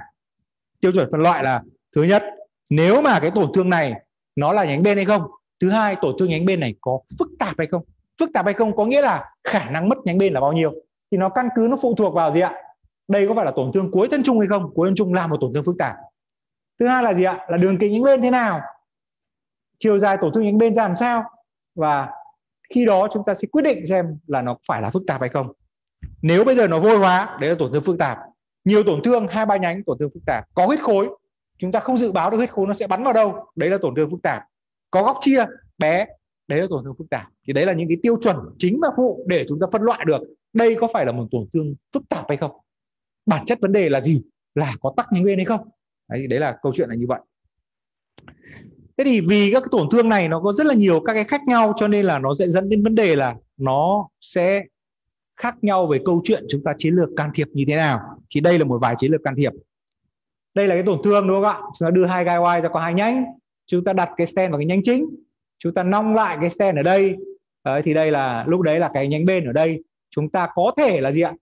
Tiêu chuẩn phân loại là thứ nhất, nếu mà cái tổn thương này nó là nhánh bên hay không. Thứ hai, tổn thương nhánh bên này có phức tạp hay không. Phức tạp hay không có nghĩa là khả năng mất nhánh bên là bao nhiêu. Thì nó căn cứ, nó phụ thuộc vào gì ạ? Đây có phải là tổn thương cuối thân trung hay không? Cuối thân trung là một tổn thương phức tạp. Thứ hai là gì ạ? Là đường kính nhánh bên thế nào, chiều dài tổn thương nhánh bên ra làm sao, và khi đó chúng ta sẽ quyết định xem là nó phải là phức tạp hay không. Nếu bây giờ nó vôi hóa, đấy là tổn thương phức tạp. Nhiều tổn thương, 2-3 nhánh, tổn thương phức tạp. Có huyết khối, chúng ta không dự báo được huyết khối nó sẽ bắn vào đâu, đấy là tổn thương phức tạp. Có góc chia bé, đấy là tổn thương phức tạp. Thì đấy là những cái tiêu chuẩn chính và phụ để chúng ta phân loại được đây có phải là một tổn thương phức tạp hay không. Bản chất vấn đề là gì? Là có tắc nhánh bên hay không. Đấy là câu chuyện là như vậy. Thế thì vì các cái tổn thương này nó có rất là nhiều các cái khác nhau, cho nên là nó sẽ dẫn đến vấn đề là nó sẽ khác nhau về câu chuyện chúng ta chiến lược can thiệp như thế nào. Thì đây là một vài chiến lược can thiệp. Đây là cái tổn thương, đúng không ạ? Chúng ta đưa hai guide wire ra có hai nhánh, chúng ta đặt cái stent vào cái nhánh chính, chúng ta nong lại cái stent ở đây. Đấy, thì đây là lúc đấy là cái nhánh bên ở đây. Chúng ta có thể là gì ạ?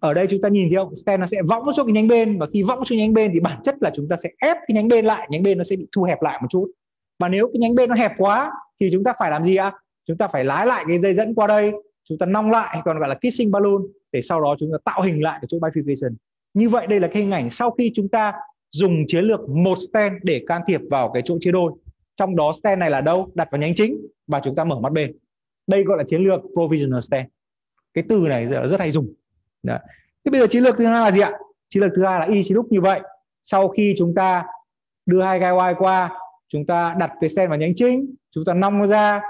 Ở đây chúng ta nhìn thấy không? Stent nó sẽ võng xuống cái nhánh bên, và khi võng xuống nhánh bên thì bản chất là chúng ta sẽ ép cái nhánh bên lại, nhánh bên nó sẽ bị thu hẹp lại một chút. Và nếu cái nhánh bên nó hẹp quá thì chúng ta phải làm gì ạ? Chúng ta phải lái lại cái dây dẫn qua đây, chúng ta nong lại, còn gọi là kissing balloon, để sau đó chúng ta tạo hình lại cái chỗ bifurcation. Như vậy đây là cái hình ảnh sau khi chúng ta dùng chiến lược một stent để can thiệp vào cái chỗ chia đôi. Trong đó stent này là đâu? Đặt vào nhánh chính và chúng ta mở mắt bên. Đây gọi là chiến lược provisional stent. Cái từ này rất hay dùng. Đấy. Thế bây giờ chiến lược thứ hai là gì ạ? Chiến lược thứ hai là y chỉ lúc như vậy. Sau khi chúng ta đưa hai guide wire qua, chúng ta đặt cái stent vào nhánh chính, chúng ta nong nó ra,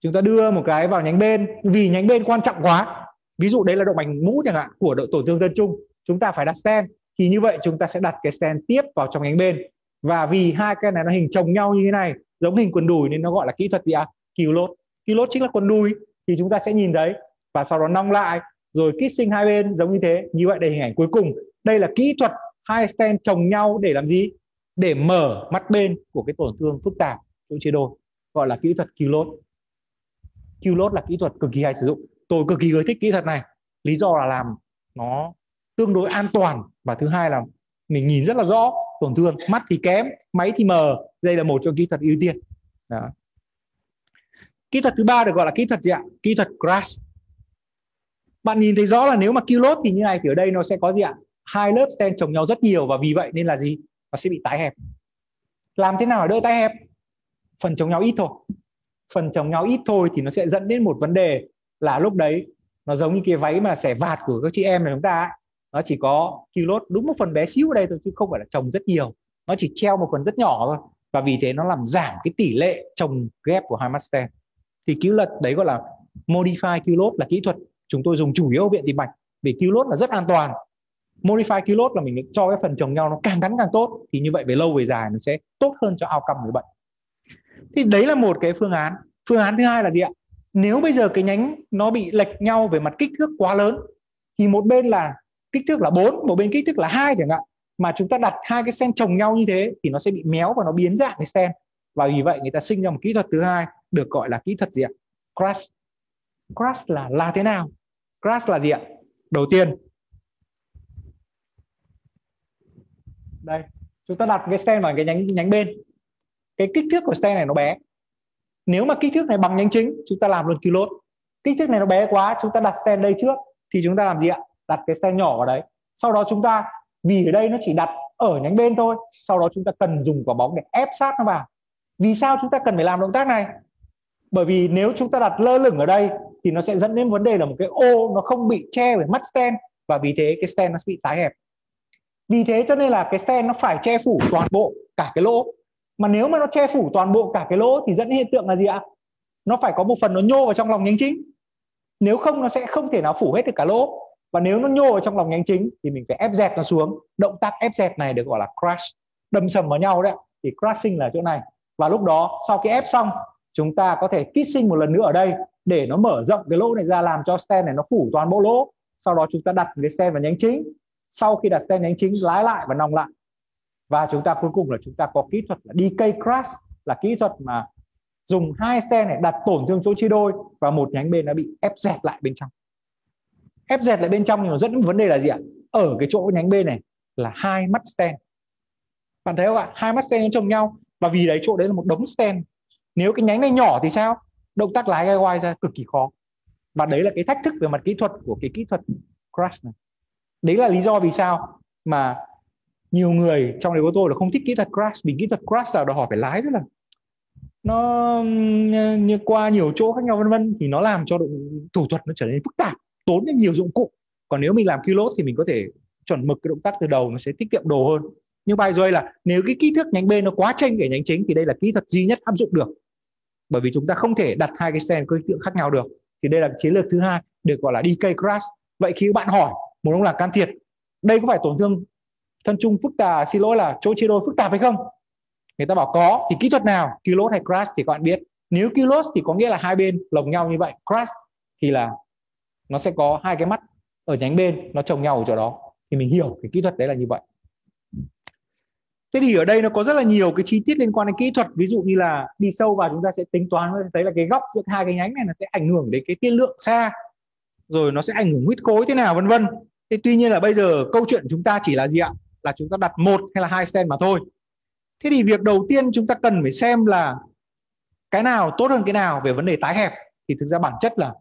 chúng ta đưa một cái vào nhánh bên. Vì nhánh bên quan trọng quá, ví dụ đấy là động mạch mũ chẳng hạn, của độ tổn thương thân trung, chúng ta phải đặt stent. Thì như vậy chúng ta sẽ đặt cái stent tiếp vào trong nhánh bên. Và vì hai cái này nó hình chồng nhau như thế này, giống hình quần đùi, nên nó gọi là kỹ thuật gì ạ? Kilot. Kilot chính là quần đùi. Thì chúng ta sẽ nhìn đấy, và sau đó nong lại, rồi kissing hai bên giống như thế. Như vậy đây hình ảnh cuối cùng. Đây là kỹ thuật hai stent chồng nhau để làm gì? Để mở mắt bên của cái tổn thương phức tạp chỗ chia đôi, gọi là kỹ thuật Kilot. Kilot là kỹ thuật cực kỳ hay sử dụng. Tôi cực kỳ ưa thích kỹ thuật này. Lý do là làm nó tương đối an toàn, và thứ hai là mình nhìn rất là rõ tổn thương, mắt thì kém, máy thì mờ. Đây là một trong kỹ thuật ưu tiên. Đó. Kỹ thuật thứ ba được gọi là kỹ thuật gì ạ? Kỹ thuật crash. Bạn nhìn thấy rõ là nếu mà Kilot thì như này, thì ở đây nó sẽ có gì ạ? Hai lớp stent chồng nhau rất nhiều, và vì vậy nên là gì? Nó sẽ bị tái hẹp. Làm thế nào để đỡ tái hẹp? Phần chồng nhau ít thôi. Phần chồng nhau ít thôi thì nó sẽ dẫn đến một vấn đề là lúc đấy nó giống như cái váy mà xẻ vạt của các chị em này chúng ta ấy. Nó chỉ có Kilot đúng một phần bé xíu ở đây thôi, chứ không phải là chồng rất nhiều. Nó chỉ treo một phần rất nhỏ thôi, và vì thế nó làm giảm cái tỷ lệ chồng ghép của hai mắt stent. Thì kỹ thuật đấy gọi là modify Kilot, là kỹ thuật chúng tôi dùng chủ yếu ở viện tim mạch, vì Kilot là rất an toàn. Modify Kilot là mình cho cái phần chồng nhau nó càng gắn càng tốt, thì như vậy về lâu về dài nó sẽ tốt hơn cho outcome người bệnh. Thì đấy là một cái phương án. Phương án thứ hai là gì ạ? Nếu bây giờ cái nhánh nó bị lệch nhau về mặt kích thước quá lớn, thì một bên là kích thước là 4, một bên kích thước là 2 chẳng hạn, mà chúng ta đặt hai cái stent chồng nhau như thế thì nó sẽ bị méo và nó biến dạng cái stent. Và vì vậy người ta sinh ra một kỹ thuật thứ hai được gọi là kỹ thuật gì ạ? Crash. Crash là thế nào? Crash là gì ạ? Đầu tiên, Đây, chúng ta đặt cái stent vào cái nhánh bên. Cái kích thước của stent này nó bé. Nếu mà kích thước này bằng nhánh chính, chúng ta làm luôn kilốt. Kích thước này nó bé quá, chúng ta đặt stent đây trước thì chúng ta làm gì ạ? Đặt cái stent nhỏ vào đấy. Sau đó chúng ta, vì ở đây nó chỉ đặt ở nhánh bên thôi, sau đó chúng ta cần dùng quả bóng để ép sát nó vào. Vì sao chúng ta cần phải làm động tác này? Bởi vì nếu chúng ta đặt lơ lửng ở đây thì nó sẽ dẫn đến vấn đề là một cái ô nó không bị che bởi mắt stent, và vì thế cái stent nó sẽ bị tái hẹp. Vì thế cho nên là cái stent nó phải che phủ toàn bộ cả cái lỗ. Mà nếu mà nó che phủ toàn bộ cả cái lỗ thì dẫn đến hiện tượng là gì ạ? Nó phải có một phần nó nhô vào trong lòng nhánh chính. Nếu không nó sẽ không thể nào phủ hết được cả lỗ. Và nếu nó nhô vào trong lòng nhánh chính thì mình phải ép dẹt nó xuống. Động tác ép dẹt này được gọi là crash, đâm sầm vào nhau đấy. Thì crashing là chỗ này. Và lúc đó sau khi ép xong, chúng ta có thể kissing một lần nữa ở đây để nó mở rộng cái lỗ này ra, làm cho stent này nó phủ toàn bộ lỗ. Sau đó chúng ta đặt cái stent vào nhánh chính. Sau khi đặt stent nhánh chính, lái lại và nòng lại. Và chúng ta cuối cùng là chúng ta có kỹ thuật là DK crash, là kỹ thuật mà dùng hai stent này đặt tổn thương chỗ chia đôi và một nhánh bên nó bị ép dẹt lại bên trong. Ép dẹt lại bên trong thì nó dẫn đến vấn đề là gì ạ? Ở cái chỗ nhánh bên này là hai mắt stent. Bạn thấy không ạ? Hai mắt stent chồng nhau và vì đấy chỗ đấy là một đống stent. Nếu cái nhánh này nhỏ thì sao? Động tác lái gai oai ra cực kỳ khó. Và đấy là cái thách thức về mặt kỹ thuật của cái kỹ thuật crash này. Đấy là lý do vì sao mà nhiều người trong đời của tôi là không thích kỹ thuật crash. Vì kỹ thuật crash là đòi hỏi phải lái rất là nó như qua nhiều chỗ khác nhau vân vân, thì nó làm cho thủ thuật nó trở nên phức tạp, tốn thêm nhiều dụng cụ. Còn nếu mình làm kilốt thì mình có thể chuẩn mực cái động tác từ đầu, nó sẽ tiết kiệm đồ hơn. Nhưng by the way là nếu cái kích thước nhánh bên nó quá chênh về nhánh chính thì đây là kỹ thuật duy nhất áp dụng được. Bởi vì chúng ta không thể đặt hai cái stent có kích thước khác nhau được. Thì đây là chiến lược thứ hai được gọi là DK crash. Vậy khi bạn hỏi một ông là can thiệp, đây có phải tổn thương thân chung phức tạp, xin lỗi là chỗ chia đôi phức tạp hay không? Người ta bảo có, thì kỹ thuật nào? Kilốt hay crash thì các bạn biết. Nếu kilốt thì có nghĩa là hai bên lồng nhau như vậy, crash thì là nó sẽ có hai cái mắt ở nhánh bên nó chồng nhau ở chỗ đó. Thì mình hiểu cái kỹ thuật đấy là như vậy. Thế thì ở đây nó có rất là nhiều cái chi tiết liên quan đến kỹ thuật. Ví dụ như là đi sâu vào chúng ta sẽ tính toán, thấy là cái góc giữa hai cái nhánh này nó sẽ ảnh hưởng đến cái tiên lượng xa, rồi nó sẽ ảnh hưởng huyết khối thế nào vân vân. Thế tuy nhiên là bây giờ câu chuyện chúng ta chỉ là gì ạ? Là chúng ta đặt một hay là hai stent mà thôi. Thế thì việc đầu tiên chúng ta cần phải xem là cái nào tốt hơn cái nào về vấn đề tái hẹp. Thì thực ra bản chất là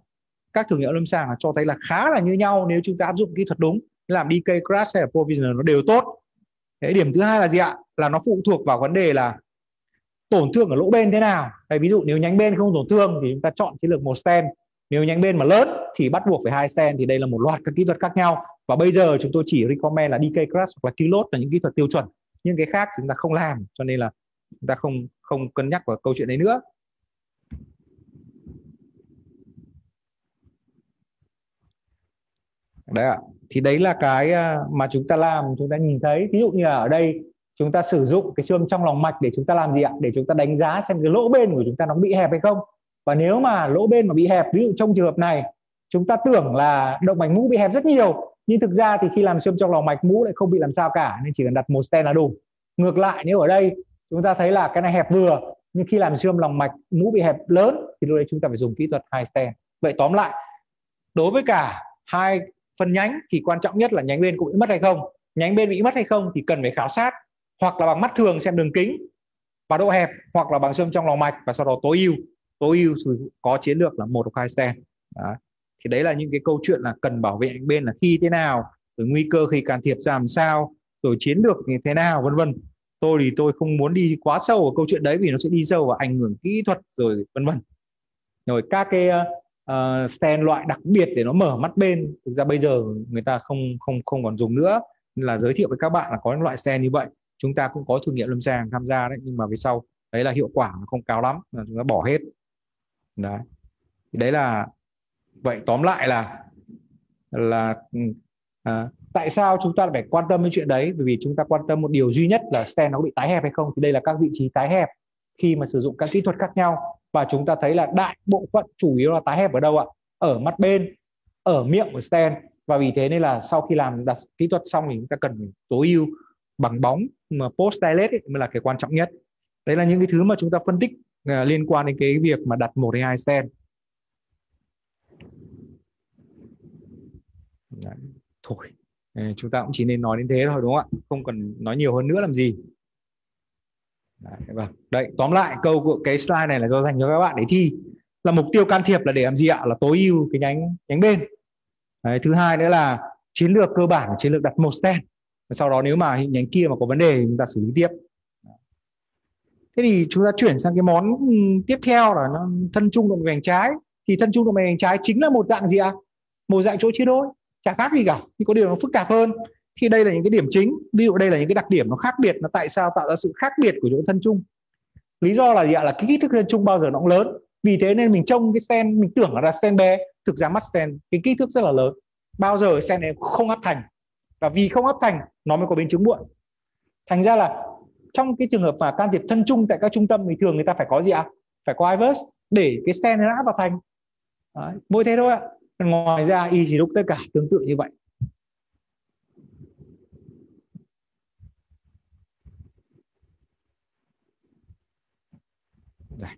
các thử nghiệm lâm sàng cho thấy là khá là như nhau nếu chúng ta áp dụng kỹ thuật đúng. Làm DK crash hay là provisional nó đều tốt. Thế điểm thứ hai là gì ạ? Là nó phụ thuộc vào vấn đề là tổn thương ở lỗ bên thế nào. Đấy, ví dụ nếu nhánh bên không tổn thương thì chúng ta chọn chiến lược một stent. Nếu nhánh bên mà lớn thì bắt buộc phải hai stent. Thì đây là một loạt các kỹ thuật khác nhau. Và bây giờ chúng tôi chỉ recommend là DK crash hoặc là kilốt là những kỹ thuật tiêu chuẩn. Nhưng cái khác chúng ta không làm, cho nên là chúng ta không cân nhắc vào câu chuyện đấy nữa. Đấy ạ. Thì đấy là cái mà chúng ta làm, chúng ta nhìn thấy. Ví dụ như là ở đây chúng ta sử dụng cái siêu âm trong lòng mạch để chúng ta làm gì ạ? Để chúng ta đánh giá xem cái lỗ bên của chúng ta nó bị hẹp hay không. Và nếu mà lỗ bên mà bị hẹp, ví dụ trong trường hợp này, chúng ta tưởng là động mạch mũ bị hẹp rất nhiều, nhưng thực ra thì khi làm siêu âm trong lòng mạch mũ lại không bị làm sao cả, nên chỉ cần đặt một stent là đủ. Ngược lại nếu ở đây chúng ta thấy là cái này hẹp vừa, nhưng khi làm siêu âm lòng mạch mũ bị hẹp lớn thì lúc đấy chúng ta phải dùng kỹ thuật hai stent. Vậy tóm lại, đối với cả hai phần nhánh thì quan trọng nhất là nhánh bên có bị mất hay không. Nhánh bên bị mất hay không thì cần phải khảo sát, hoặc là bằng mắt thường xem đường kính và độ hẹp, hoặc là bằng siêu âm trong lòng mạch và sau đó tối ưu. Tối ưu thì có chiến lược là một hoặc hai stent. Thì đấy là những cái câu chuyện là cần bảo vệ nhánh bên là khi thế nào, rồi nguy cơ khi can thiệp ra làm sao, rồi chiến lược như thế nào vân vân. Tôi thì tôi không muốn đi quá sâu vào câu chuyện đấy vì nó sẽ đi sâu vào ảnh hưởng kỹ thuật rồi vân vân. Rồi các cái stent loại đặc biệt để nó mở mắt bên, thực ra bây giờ người ta không còn dùng nữa, nên là giới thiệu với các bạn là có những loại stent như vậy. Chúng ta cũng có thử nghiệm lâm sàng tham gia đấy, nhưng mà về sau đấy là hiệu quả nó không cao lắm, chúng ta bỏ hết. Đấy. Đấy là vậy. Tóm lại là tại sao chúng ta phải quan tâm đến chuyện đấy? Bởi vì chúng ta quan tâm một điều duy nhất là stent nó bị tái hẹp hay không. Thì đây là các vị trí tái hẹp khi mà sử dụng các kỹ thuật khác nhau. Và chúng ta thấy là đại bộ phận chủ yếu là tái hẹp ở đâu ạ? Ở mắt bên, ở miệng của stent. Và vì thế nên là sau khi làm đặt kỹ thuật xong thì chúng ta cần tối ưu bằng bóng mà post dilate mới là cái quan trọng nhất. Đấy là những cái thứ mà chúng ta phân tích liên quan đến cái việc mà đặt 1 hay 2 stent. Thôi Chúng ta cũng chỉ nên nói đến thế thôi đúng không ạ? Không cần nói nhiều hơn nữa làm gì. Đấy, tóm lại câu của cái slide này là do dành cho các bạn để thi. Là mục tiêu can thiệp là để làm gì ạ? Là tối ưu cái nhánh bên. Đấy, thứ hai nữa là chiến lược cơ bản, chiến lược đặt một stand. Và sau đó nếu mà nhánh kia mà có vấn đề thì chúng ta xử lý tiếp. Thế thì chúng ta chuyển sang cái món tiếp theo là nó thân chung động mạch vành trái. Thì thân chung động mạch vành trái chính là một dạng gì ạ? Một dạng chỗ chia đôi, chả khác gì cả, nhưng có điều nó phức tạp hơn. Thì đây là những cái điểm chính. Ví dụ đây là những cái đặc điểm nó khác biệt, nó tại sao tạo ra sự khác biệt của chỗ thân chung. Lý do là gì ạ? Là cái kích thước thân chung bao giờ nó cũng lớn. Vì thế nên mình trông cái stand, mình tưởng là stand bé, thực ra mắt stand cái kích thước rất là lớn. Bao giờ stand này không áp thành, và vì không áp thành nó mới có biến chứng muộn. Thành ra là trong cái trường hợp mà can thiệp thân chung tại các trung tâm thì thường người ta phải có gì ạ? Phải có iverse để cái stand nó áp vào thành. Đấy, mỗi thế thôi ạ. Ngoài ra y chỉ đúc tất cả tương tự như vậy. Đấy.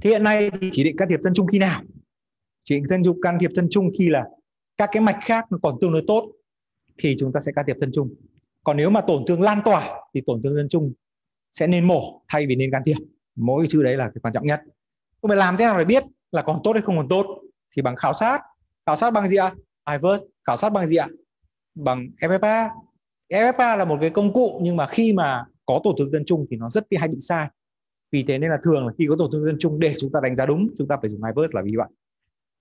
Thế hiện nay thì chỉ định can thiệp thân chung khi nào? Chỉ định can thiệp thân chung khi là các cái mạch khác nó còn tương đối tốt thì chúng ta sẽ can thiệp thân chung. Còn nếu mà tổn thương lan tỏa thì tổn thương thân chung sẽ nên mổ thay vì nên can thiệp. Mỗi cái chữ đấy là cái quan trọng nhất. Vậy làm thế nào để biết là còn tốt hay không còn tốt? Thì bằng khảo sát. Khảo sát bằng gì ạ? iverse. Khảo sát bằng gì ạ? Bằng FFA. FFA là một cái công cụ, nhưng mà khi mà có tổn thương thân chung thì nó rất hay bị sai. Vì thế nên là thường là khi có tổn thương thân chung, để chúng ta đánh giá đúng, chúng ta phải dùng iverse là vì vậy.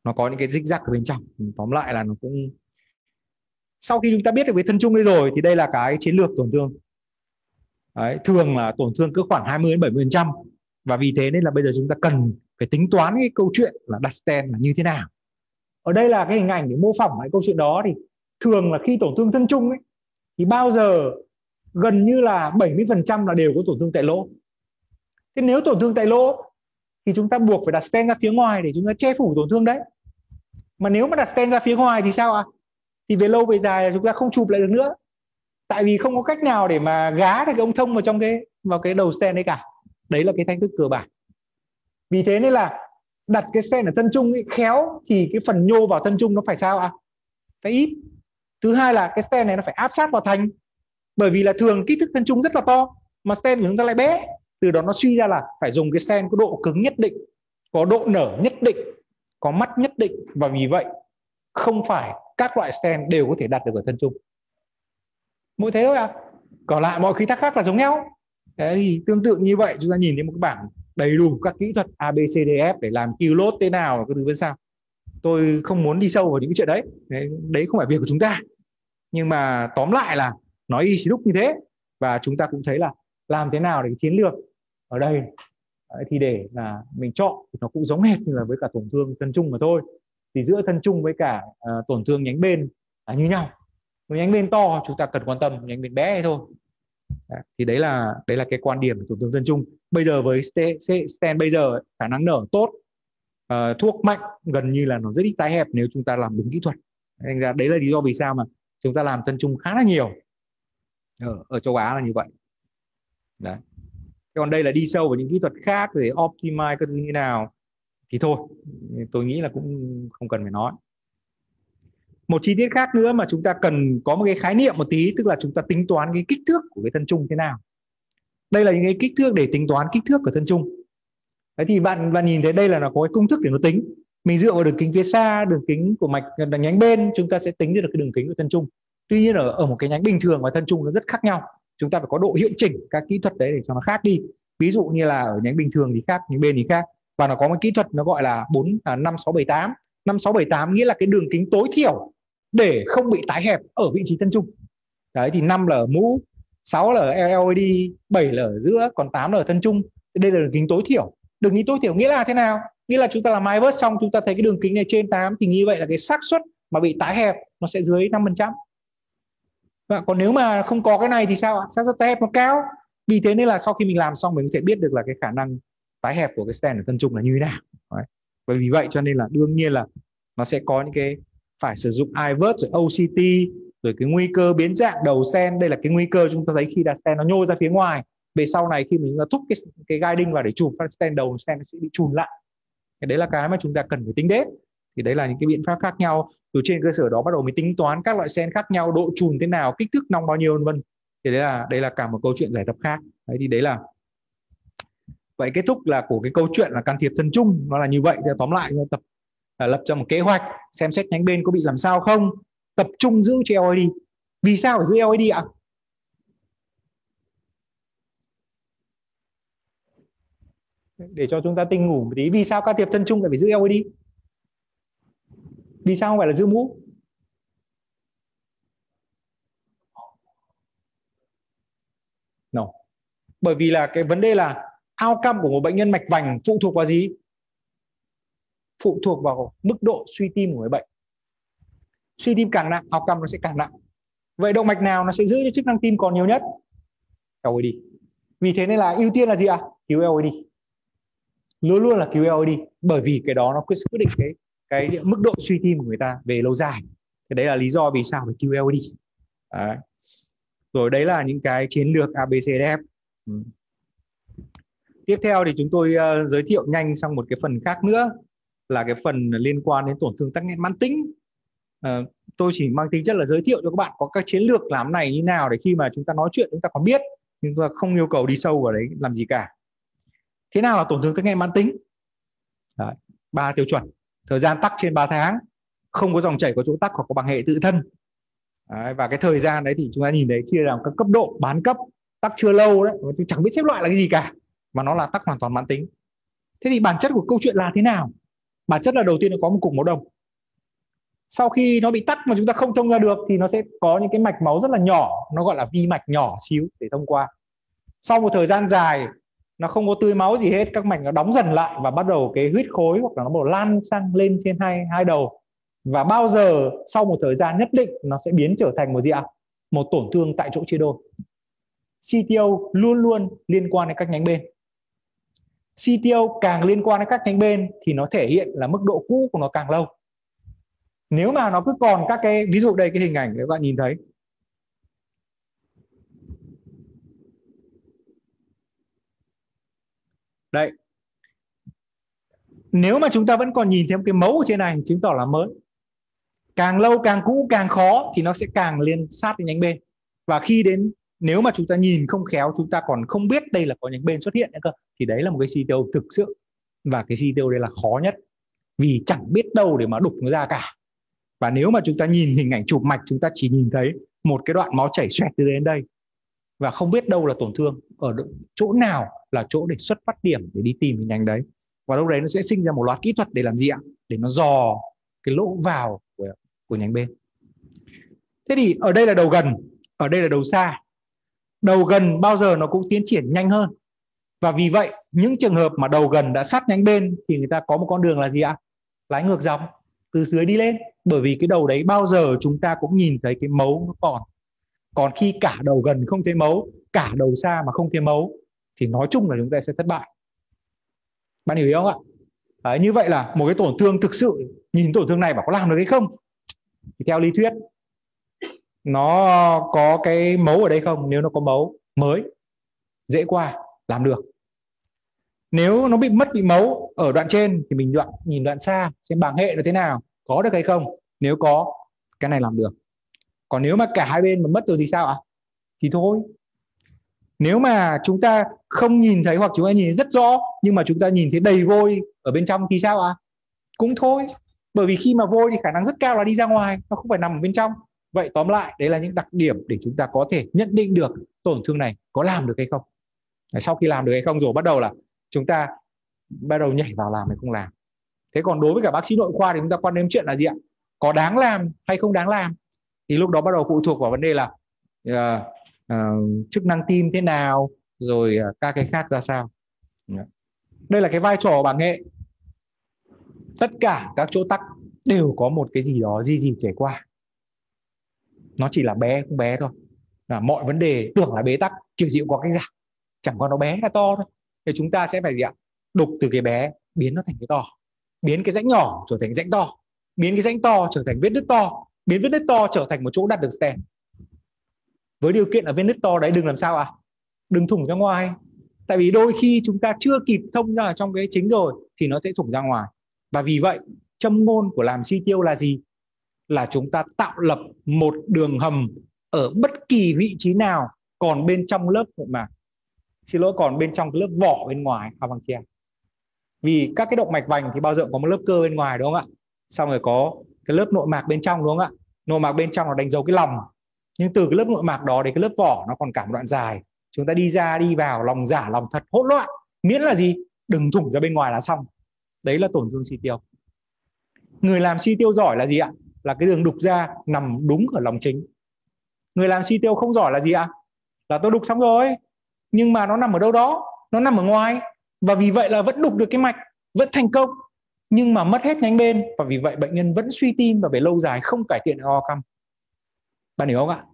Nó có những cái rích rắc ở bên trong. Tóm lại là nó cũng... Sau khi chúng ta biết được về thân chung đây rồi thì đây là cái chiến lược tổn thương. Đấy, thường là tổn thương cứ khoảng 20-70%. Và vì thế nên là bây giờ chúng ta cần phải tính toán cái câu chuyện là đặt stand là như thế nào. Ở đây là cái hình ảnh để mô phỏng lại câu chuyện đó. Thì thường là khi tổn thương thân chung ấy, thì bao giờ gần như là 70% là đều có tổn thương tại lỗ. Thế nếu tổn thương tại lỗ thì chúng ta buộc phải đặt stand ra phía ngoài để chúng ta che phủ tổn thương đấy. Mà nếu mà đặt stand ra phía ngoài thì sao ạ? Thì về lâu về dài là chúng ta không chụp lại được nữa. Tại vì không có cách nào để mà gá được cái ống thông vào trong cái đầu stand đấy cả. Đấy là cái thách thức cơ bản. Vì thế nên là đặt cái stand ở thân chung ấy, khéo thì cái phần nhô vào thân chung nó phải sao ạ? Phải ít. Thứ hai là cái stand này nó phải áp sát vào thành. Bởi vì là thường kích thước thân chung rất là to mà stand của chúng ta lại bé. Từ đó nó suy ra là phải dùng cái stand có độ cứng nhất định, có độ nở nhất định, có mắt nhất định. Và vì vậy không phải các loại stand đều có thể đặt được ở thân chung. Mỗi thế thôi ạ. Còn lại mọi khí thác khác là giống nhau. Thế thì tương tự như vậy chúng ta nhìn thấy một cái bảng đầy đủ các kỹ thuật ABCDF để làm kill load thế nào các thứ bên sau. Tôi không muốn đi sâu vào những cái chuyện đấy. Đấy không phải việc của chúng ta. Nhưng mà tóm lại là nói y chỉ đúc như thế. Và chúng ta cũng thấy là làm thế nào để chiến lược ở đây thì để là mình chọn nó cũng giống hệt như là với cả tổn thương thân chung mà thôi. Thì giữa thân chung với cả tổn thương nhánh bên là như nhau. Nhánh bên to chúng ta cần quan tâm, nhánh bên bé thôi. Thì đấy là cái quan điểm của tổn thương thân chung. Bây giờ với stand bây giờ khả năng nở tốt, thuốc mạnh gần như là nó rất ít tái hẹp nếu chúng ta làm đúng kỹ thuật. Thành ra đấy là lý do vì sao mà chúng ta làm thân chung khá là nhiều ở châu Á là như vậy. Đấy. Còn đây là đi sâu vào những kỹ thuật khác để optimize các thứ như nào thì thôi, tôi nghĩ là cũng không cần phải nói. Một chi tiết khác nữa mà chúng ta cần có một cái khái niệm một tí, tức là chúng ta tính toán cái kích thước của cái thân chung thế nào. Đây là những cái kích thước để tính toán kích thước của thân chung. Đấy thì bạn nhìn thấy đây là nó có cái công thức để nó tính. Mình dựa vào đường kính phía xa, đường kính của mạch nhánh bên, chúng ta sẽ tính được cái đường kính của thân chung. Tuy nhiên ở một cái nhánh bình thường và thân chung nó rất khác nhau. Chúng ta phải có độ hiệu chỉnh các kỹ thuật đấy để cho nó khác đi. Ví dụ như là ở nhánh bình thường thì khác, nhánh bên thì khác. Và nó có một kỹ thuật nó gọi là 5, 6, 7, 8. 5, 6, 7, 8 nghĩa là cái đường kính tối thiểu để không bị tái hẹp ở vị trí thân chung. Đấy thì 5 là ở mũ, 6 là ở LOD, 7 là ở giữa, còn 8 là ở thân chung. Đây là đường kính tối thiểu. Đường kính tối thiểu nghĩa là thế nào? Nghĩa là chúng ta làm iverse xong chúng ta thấy cái đường kính này trên 8 thì như vậy là cái xác suất mà bị tái hẹp nó sẽ dưới 5%. Và còn nếu mà không có cái này thì sao ạ? Xác suất tái hẹp nó cao. Vì thế nên là sau khi mình làm xong mình có thể biết được là cái khả năng tái hẹp của cái stand ở thân chung là như thế nào. Đấy. Bởi vì vậy cho nên là đương nhiên là nó sẽ có những cái phải sử dụng iverse rồi OCT rồi cái nguy cơ biến dạng đầu stand. Đây là cái nguy cơ chúng ta thấy khi đặt stand nó nhô ra phía ngoài. Về sau này khi mình thúc cái gai đinh vào để chụp stand, đầu stand nó sẽ bị chùn lại. Đấy là cái mà chúng ta cần phải tính đến. Thì đấy là những cái biện pháp khác nhau. Từ trên cơ sở đó bắt đầu mình tính toán các loại sen khác nhau, độ trùn thế nào, kích thước nong bao nhiêu vân vân. Thì đấy là cả một câu chuyện giải tập khác. Đấy thì đấy là vậy, kết thúc là của cái câu chuyện là can thiệp thân chung, nó là như vậy. Thì tóm lại tập lập ra một kế hoạch, xem xét nhánh bên có bị làm sao không, tập trung giữ cho LID. Vì sao phải giữ LID ạ? Để cho chúng ta tinh ngủ một tí, vì sao can thiệp thân chung lại phải giữ LID? Vì sao không phải là giữ mũ? No. Bởi vì là cái vấn đề là outcome của một bệnh nhân mạch vành phụ thuộc vào gì? Phụ thuộc vào mức độ suy tim của người bệnh. Suy tim càng nặng, outcome nó sẽ càng nặng. Vậy động mạch nào nó sẽ giữ cho chức năng tim còn nhiều nhất? LID. Vì thế nên là ưu tiên là gì ạ? Cứu LID. Luôn luôn là cứu LID. Bởi vì cái đó nó quyết định cái mức độ suy tim của người ta về lâu dài. Thế đấy là lý do vì sao phải cứu LID. Đấy. Rồi đấy là những cái chiến lược ABCDF. Tiếp theo thì chúng tôi giới thiệu nhanh sang một cái phần khác nữa, là cái phần liên quan đến tổn thương tắc nghẽn mãn tính. Tôi chỉ mang tính chất là giới thiệu cho các bạn có các chiến lược làm này như nào để khi mà chúng ta nói chuyện chúng ta còn biết, nhưng chúng ta không yêu cầu đi sâu vào đấy làm gì cả. Thế nào là tổn thương tắc nghẽn mãn tính? Đấy, 3 tiêu chuẩn: thời gian tắc trên 3 tháng, không có dòng chảy có chỗ tắc hoặc có bằng hệ tự thân. Đấy, và cái thời gian đấy thì chúng ta nhìn thấy chia làm các cấp độ, bán cấp, tắc chưa lâu đấy, chúng chẳng biết xếp loại là cái gì cả, mà nó là tắc hoàn toàn mãn tính. Thế thì bản chất của câu chuyện là thế nào? Bản chất là đầu tiên nó có một cục máu đông. Sau khi nó bị tắc mà chúng ta không thông ra được thì nó sẽ có những cái mạch máu rất là nhỏ, nó gọi là vi mạch nhỏ xíu để thông qua. Sau một thời gian dài nó không có tưới máu gì hết, các mạch nó đóng dần lại và bắt đầu cái huyết khối hoặc là nó bắt đầu lan sang lên trên hai đầu, và bao giờ sau một thời gian nhất định nó sẽ biến trở thành một gì ạ? Một tổn thương tại chỗ chia đôi. CTO luôn luôn liên quan đến các nhánh bên. CTO càng liên quan đến các nhánh bên thì nó thể hiện là mức độ cũ của nó càng lâu. Nếu mà nó cứ còn các cái, ví dụ đây cái hình ảnh các bạn nhìn thấy, đấy, nếu mà chúng ta vẫn còn nhìn thêm cái mấu ở trên này chứng tỏ là mới. Càng lâu càng cũ càng khó thì nó sẽ càng liên sát đến nhánh bên. Và khi đến, nếu mà chúng ta nhìn không khéo, chúng ta còn không biết đây là có nhánh bên xuất hiện nữa cơ, thì đấy là một cái CTO thực sự. Và cái CTO đây là khó nhất, vì chẳng biết đâu để mà đục nó ra cả. Và nếu mà chúng ta nhìn hình ảnh chụp mạch, chúng ta chỉ nhìn thấy một cái đoạn máu chảy xoẹt từ đến đây, và không biết đâu là tổn thương, ở chỗ nào là chỗ để xuất phát điểm để đi tìm hình ảnh đấy. Và lúc đấy nó sẽ sinh ra một loạt kỹ thuật để làm gì ạ? Để nó dò cái lỗ vào của nhánh bên. Thế thì ở đây là đầu gần, ở đây là đầu xa. Đầu gần bao giờ nó cũng tiến triển nhanh hơn. Và vì vậy những trường hợp mà đầu gần đã sát nhánh bên thì người ta có một con đường là gì ạ? Lái ngược dòng từ dưới đi lên. Bởi vì cái đầu đấy bao giờ chúng ta cũng nhìn thấy cái mấu nó còn. Còn khi cả đầu gần không thấy mấu, cả đầu xa mà không thấy mấu, thì nói chung là chúng ta sẽ thất bại. Bạn hiểu ý không ạ? Đấy, như vậy là một cái tổn thương thực sự, nhìn tổn thương này bảo có làm được hay không? Thì theo lý thuyết nó có cái mấu ở đây không? Nếu nó có mấu mới, dễ qua, làm được. Nếu nó bị mất bị mấu ở đoạn trên thì mình nhìn đoạn xa xem bảng hệ nó thế nào, có được hay không? Nếu có, cái này làm được. Còn nếu mà cả hai bên mà mất rồi thì sao ạ? Thì thôi. Nếu mà chúng ta không nhìn thấy hoặc chúng ta nhìn rất rõ nhưng mà chúng ta nhìn thấy đầy vôi ở bên trong thì sao ạ? Cũng thôi. Bởi vì khi mà vôi thì khả năng rất cao là đi ra ngoài, nó không phải nằm ở bên trong. Vậy tóm lại đấy là những đặc điểm để chúng ta có thể nhận định được tổn thương này có làm được hay không. Sau khi làm được hay không rồi bắt đầu là chúng ta bắt đầu nhảy vào làm hay không làm. Thế còn đối với cả bác sĩ nội khoa thì chúng ta quan đến chuyện là gì ạ? Có đáng làm hay không đáng làm? Thì lúc đó bắt đầu phụ thuộc vào vấn đề là chức năng tim thế nào, rồi các cái khác ra sao. Đây là cái vai trò bảng hệ. Tất cả các chỗ tắc đều có một cái gì đó gì chảy qua. Nó chỉ là bé cũng bé thôi. Là mọi vấn đề tưởng là bế tắc kiểu gì cũng có cách giải, chẳng qua nó bé là to thôi. Thì chúng ta sẽ phải gì ạ? Đục từ cái bé biến nó thành cái to, biến cái rãnh nhỏ trở thành rãnh to, biến cái rãnh to trở thành vết nứt to, biến vết nứt to trở thành một chỗ đặt được stent. Với điều kiện là vết nứt to đấy đừng làm sao ạ? Đừng thủng ra ngoài. Tại vì đôi khi chúng ta chưa kịp thông ra trong cái chính rồi thì nó sẽ thủng ra ngoài. Và vì vậy châm ngôn của làm CTO là gì? là chúng ta tạo lập một đường hầm ở bất kỳ vị trí nào còn bên trong lớp nội mạc. Xin lỗi, còn bên trong cái lớp vỏ bên ngoài áo bằng che. Vì các cái động mạch vành thì bao giờ có một lớp cơ bên ngoài đúng không ạ? Xong rồi có cái lớp nội mạc bên trong đúng không ạ? Nội mạc bên trong nó đánh dấu cái lòng. Nhưng từ cái lớp nội mạc đó đến cái lớp vỏ nó còn cả một đoạn dài. Chúng ta đi ra đi vào lòng giả lòng thật hỗn loạn, miễn là gì? Đừng thủng ra bên ngoài là xong. Đấy là tổn thương CTO. Người làm CTO giỏi là gì ạ? Là cái đường đục ra nằm đúng ở lòng chính. Người làm CTO không giỏi là gì ạ? Là tôi đục xong rồi, nhưng mà nó nằm ở đâu đó, nó nằm ở ngoài, và vì vậy là vẫn đục được cái mạch, vẫn thành công, nhưng mà mất hết nhánh bên, và vì vậy bệnh nhân vẫn suy tim và về lâu dài không cải thiện outcome. Bạn hiểu không ạ?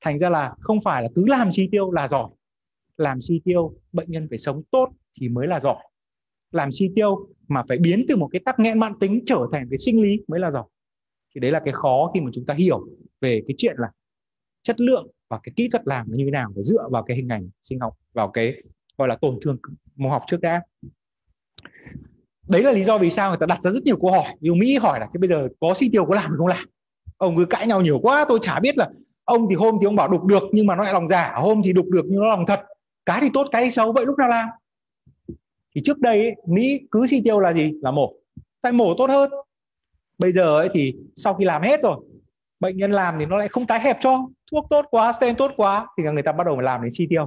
Thành ra là không phải là cứ làm CTO là giỏi. Làm CTO bệnh nhân phải sống tốt thì mới là giỏi. Làm CTO mà phải biến từ một cái tắc nghẽn mãn tính trở thành cái sinh lý mới là giỏi. Thì đấy là cái khó khi mà chúng ta hiểu về cái chuyện là chất lượng và cái kỹ thuật làm như thế nào, phải dựa vào cái hình ảnh sinh học, vào cái gọi là tổn thương mô học trước đã. Đấy là lý do vì sao người ta đặt ra rất nhiều câu hỏi. Nhiều Mỹ hỏi là cái bây giờ có CTO có làm hay không làm? Ông cứ cãi nhau nhiều quá, tôi chả biết là ông thì hôm thì ông bảo đục được nhưng mà nó lại lòng giả, hôm thì đục được nhưng nó lòng thật. Cái thì tốt, cái thì xấu, vậy lúc nào làm? Thì trước đây ấy, Mỹ cứ CTO là gì? Là mổ. Tại mổ tốt hơn. Bây giờ ấy thì sau khi làm hết rồi, bệnh nhân làm thì nó lại không tái hẹp cho. Thuốc tốt quá, stent tốt quá, thì người ta bắt đầu làm đến CTO.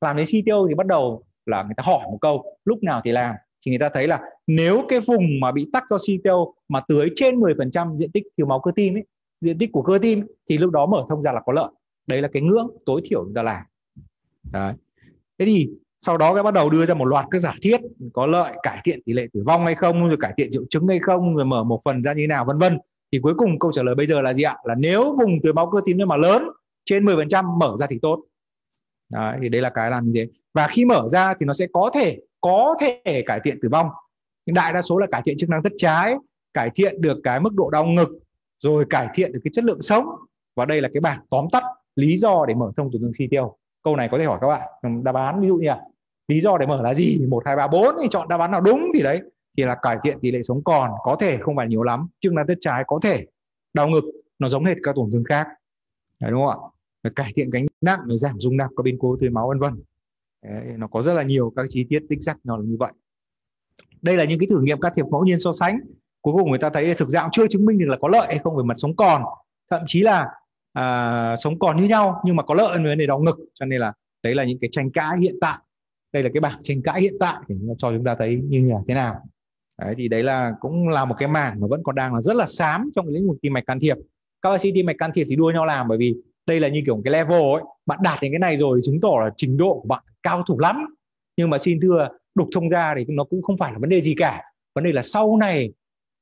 Làm đến CTO thì bắt đầu là người ta hỏi một câu, lúc nào thì làm? Thì người ta thấy là nếu cái vùng mà bị tắc do CTO mà tưới trên 10% diện tích thiếu máu cơ tim ấy, diện tích của cơ tim, thì lúc đó mở thông ra là có lợi. Đấy là cái ngưỡng tối thiểu ra làm. Đấy. Thế thì sau đó bắt đầu đưa ra một loạt các giả thiết có lợi, cải thiện tỷ lệ tử vong hay không, rồi cải thiện triệu chứng hay không, rồi mở một phần ra như thế nào, vân vân. Thì cuối cùng câu trả lời bây giờ là gì ạ? Là nếu vùng tưới máu cơ tim nó mà lớn, trên 10% mở ra thì tốt. Đấy, thì đây là cái làm như thế. Và khi mở ra thì nó sẽ có thể cải thiện tử vong. Nhưng đại đa số là cải thiện chức năng thất trái, cải thiện được cái mức độ đau ngực, rồi cải thiện được cái chất lượng sống. Và đây là cái bảng tóm tắt lý do để mở thông tổn thương CTO. Câu này có thể hỏi các bạn đáp án, ví dụ như là lý do để mở là gì? 1, 2, 3, 4 thì chọn đáp án nào đúng thì đấy. Thì là cải thiện tỷ lệ sống còn, có thể không phải nhiều lắm, chức năng thất trái có thể, đau ngực, nó giống hệt các tổn thương khác. Đấy, đúng không ạ? Cải thiện gánh nặng, giảm dung nạp các bên cố tưới máu, vân vân. Nó có rất là nhiều các chi tiết tích sắc nó là như vậy. Đây là những cái thử nghiệm can thiệp ngẫu nhiên so sánh. Cuối cùng người ta thấy thực ra chưa chứng minh được là có lợi hay không về mặt sống còn, thậm chí là sống còn như nhau nhưng mà có lợi hơn vấn đề đau ngực. Cho nên là đấy là những cái tranh cãi hiện tại. Đây là cái bảng tranh cãi hiện tại để cho chúng ta thấy như là thế nào. Đấy, thì đấy là cũng là một cái mảng mà vẫn còn đang là rất là xám trong lĩnh vực tim mạch can thiệp. Các bác sĩ tim mạch can thiệp thì đua nhau làm, bởi vì đây là như kiểu cái level ấy, bạn đạt đến cái này rồi chứng tỏ là trình độ của bạn cao thủ lắm. Nhưng mà xin thưa, đục thông ra thì nó cũng không phải là vấn đề gì cả. Vấn đề là sau này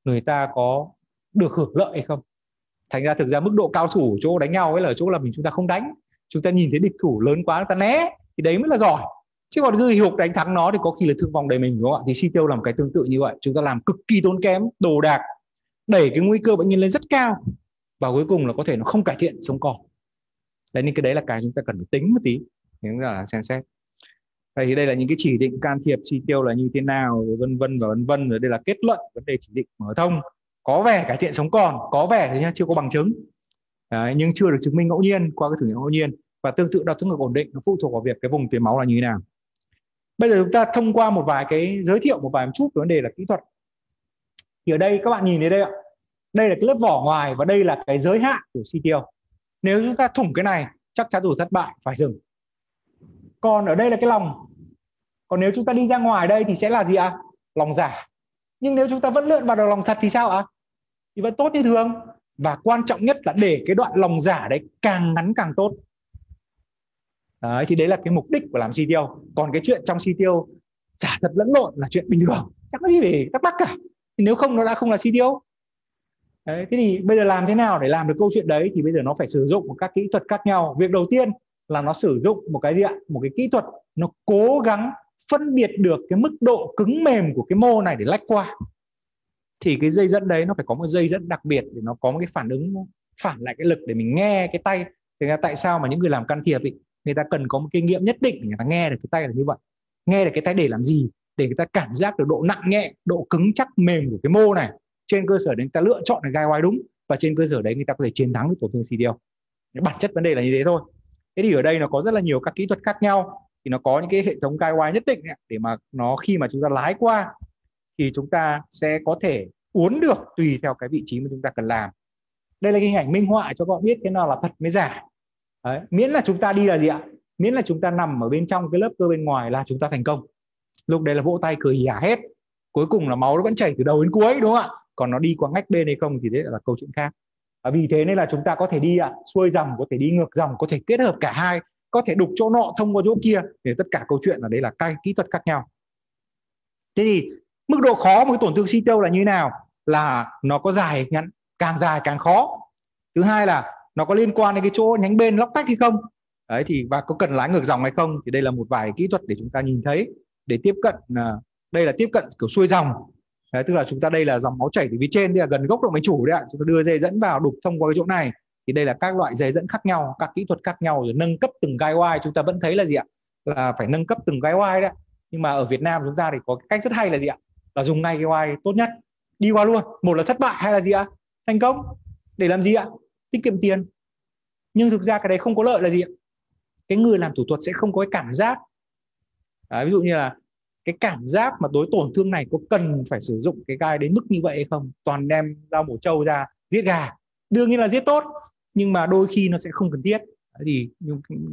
người ta có được hưởng lợi hay không. Thành ra thực ra mức độ cao thủ chỗ đánh nhau ấy là chỗ là mình chúng ta không đánh. Chúng ta nhìn thấy địch thủ lớn quá ta né, thì đấy mới là giỏi. Chứ còn cứ hì hục đánh thắng nó thì có khi là thương vong đầy mình, đúng không ạ? Thì CTO làm cái tương tự như vậy. Chúng ta làm cực kỳ tốn kém, đồ đạc, đẩy cái nguy cơ bệnh nhân lên rất cao. Và cuối cùng là có thể nó không cải thiện sống còn. Đấy, nên cái đấy là cái chúng ta cần phải tính một tí, chúng ta là xem xét. Vậy thì đây là những cái chỉ định can thiệp CTO là như thế nào, rồi vân vân và vân vân. Rồi đây là kết luận vấn đề chỉ định mở thông. Có vẻ cải thiện sống còn, có vẻ thôi nhá, chưa có bằng chứng. Đấy, nhưng chưa được chứng minh ngẫu nhiên qua cái thử nghiệm ngẫu nhiên. Và tương tự đau thắt ngực ổn định nó phụ thuộc vào việc cái vùng tuyến máu là như thế nào. Bây giờ chúng ta thông qua một vài cái giới thiệu một vài một chút về vấn đề là kỹ thuật. Thì ở đây các bạn nhìn thấy đây ạ. Đây là cái lớp vỏ ngoài và đây là cái giới hạn của CTO. Nếu chúng ta thủng cái này chắc chắn đủ thất bại, phải dừng. Còn ở đây là cái lòng. Còn nếu chúng ta đi ra ngoài đây thì sẽ là gì ạ? Lòng giả. Nhưng nếu chúng ta vẫn lượn vào đầu lòng thật thì sao ạ? Thì vẫn tốt như thường. Và quan trọng nhất là để cái đoạn lòng giả đấy càng ngắn càng tốt. Đấy, thì đấy là cái mục đích của làm CTO. Còn cái chuyện trong CTO giả thật lẫn lộn là chuyện bình thường, chắc có gì phải thắc mắc cả. Thì nếu không nó đã không là CTO. Đấy, thế thì bây giờ làm thế nào để làm được câu chuyện đấy? Thì bây giờ nó phải sử dụng một các kỹ thuật khác nhau. Việc đầu tiên là nó sử dụng một cái gì ạ? Một cái kỹ thuật nó cố gắng phân biệt được cái mức độ cứng mềm của cái mô này để lách qua. Thì cái dây dẫn đấy nó phải có một dây dẫn đặc biệt để nó có một cái phản ứng phản lại cái lực để mình nghe cái tay. Thế là tại sao mà những người làm can thiệp ấy, người ta cần có một kinh nghiệm nhất định để người ta nghe được cái tay là như vậy. Nghe được cái tay để làm gì? Để người ta cảm giác được độ nặng nhẹ, độ cứng chắc mềm của cái mô này. Trên cơ sở đến người ta lựa chọn được guide wire đúng. và trên cơ sở đấy người ta có thể chiến thắng được tổn thương CTO. Bản chất vấn đề là như thế thôi. Thế thì ở đây nó có rất là nhiều các kỹ thuật khác nhau, thì nó có những cái hệ thống KY nhất định để mà nó khi mà chúng ta lái qua thì chúng ta sẽ có thể uốn được tùy theo cái vị trí mà chúng ta cần làm. Đây là cái hình ảnh minh họa cho các bạn biết cái nào là thật mới giả. Đấy. Miễn là chúng ta đi là gì ạ? Miễn là chúng ta nằm ở bên trong cái lớp cơ bên ngoài là chúng ta thành công. Lúc đấy là vỗ tay cười hả hết. Cuối cùng là máu nó vẫn chảy từ đầu đến cuối, đúng không ạ? Còn nó đi qua ngách bên hay không thì đấy là câu chuyện khác. Vì thế nên là chúng ta có thể đi xuôi dòng, có thể đi ngược dòng, có thể kết hợp cả hai, có thể đục chỗ nọ thông qua chỗ kia. Để tất cả câu chuyện là đấy là các kỹ thuật khác nhau. Thế thì mức độ khó một tổn thương CTO là như thế nào? Là nó có dài ngắn, càng dài càng khó. Thứ hai là nó có liên quan đến cái chỗ nhánh bên lóc tách hay không? Đấy, thì và có cần lái ngược dòng hay không? Thì đây là một vài kỹ thuật để chúng ta nhìn thấy để tiếp cận. Đây là tiếp cận kiểu xuôi dòng. Đấy, tức là chúng ta đây là dòng máu chảy từ phía trên, đây là gần gốc động mạch chủ đấy ạ. Chúng ta đưa dây dẫn vào đục thông qua cái chỗ này. Thì đây là các loại dây dẫn khác nhau, các kỹ thuật khác nhau, rồi nâng cấp từng gai oai. Chúng ta vẫn thấy là gì ạ? Là phải nâng cấp từng gai oai đấy. Nhưng mà ở Việt Nam chúng ta thì có cái cách rất hay là gì ạ? Là dùng ngay gai oai tốt nhất, đi qua luôn. Một là thất bại, hay là gì ạ? Thành công. Để làm gì ạ? Tiết kiệm tiền. Nhưng thực ra cái đấy không có lợi là gì ạ? Cái người làm thủ thuật sẽ không có cái cảm giác. Đấy, ví dụ như là cái cảm giác mà đối tổn thương này có cần phải sử dụng cái gai đến mức như vậy hay không. Toàn đem dao mổ trâu ra giết gà, đương nhiên là giết tốt, nhưng mà đôi khi nó sẽ không cần thiết. Đấy, thì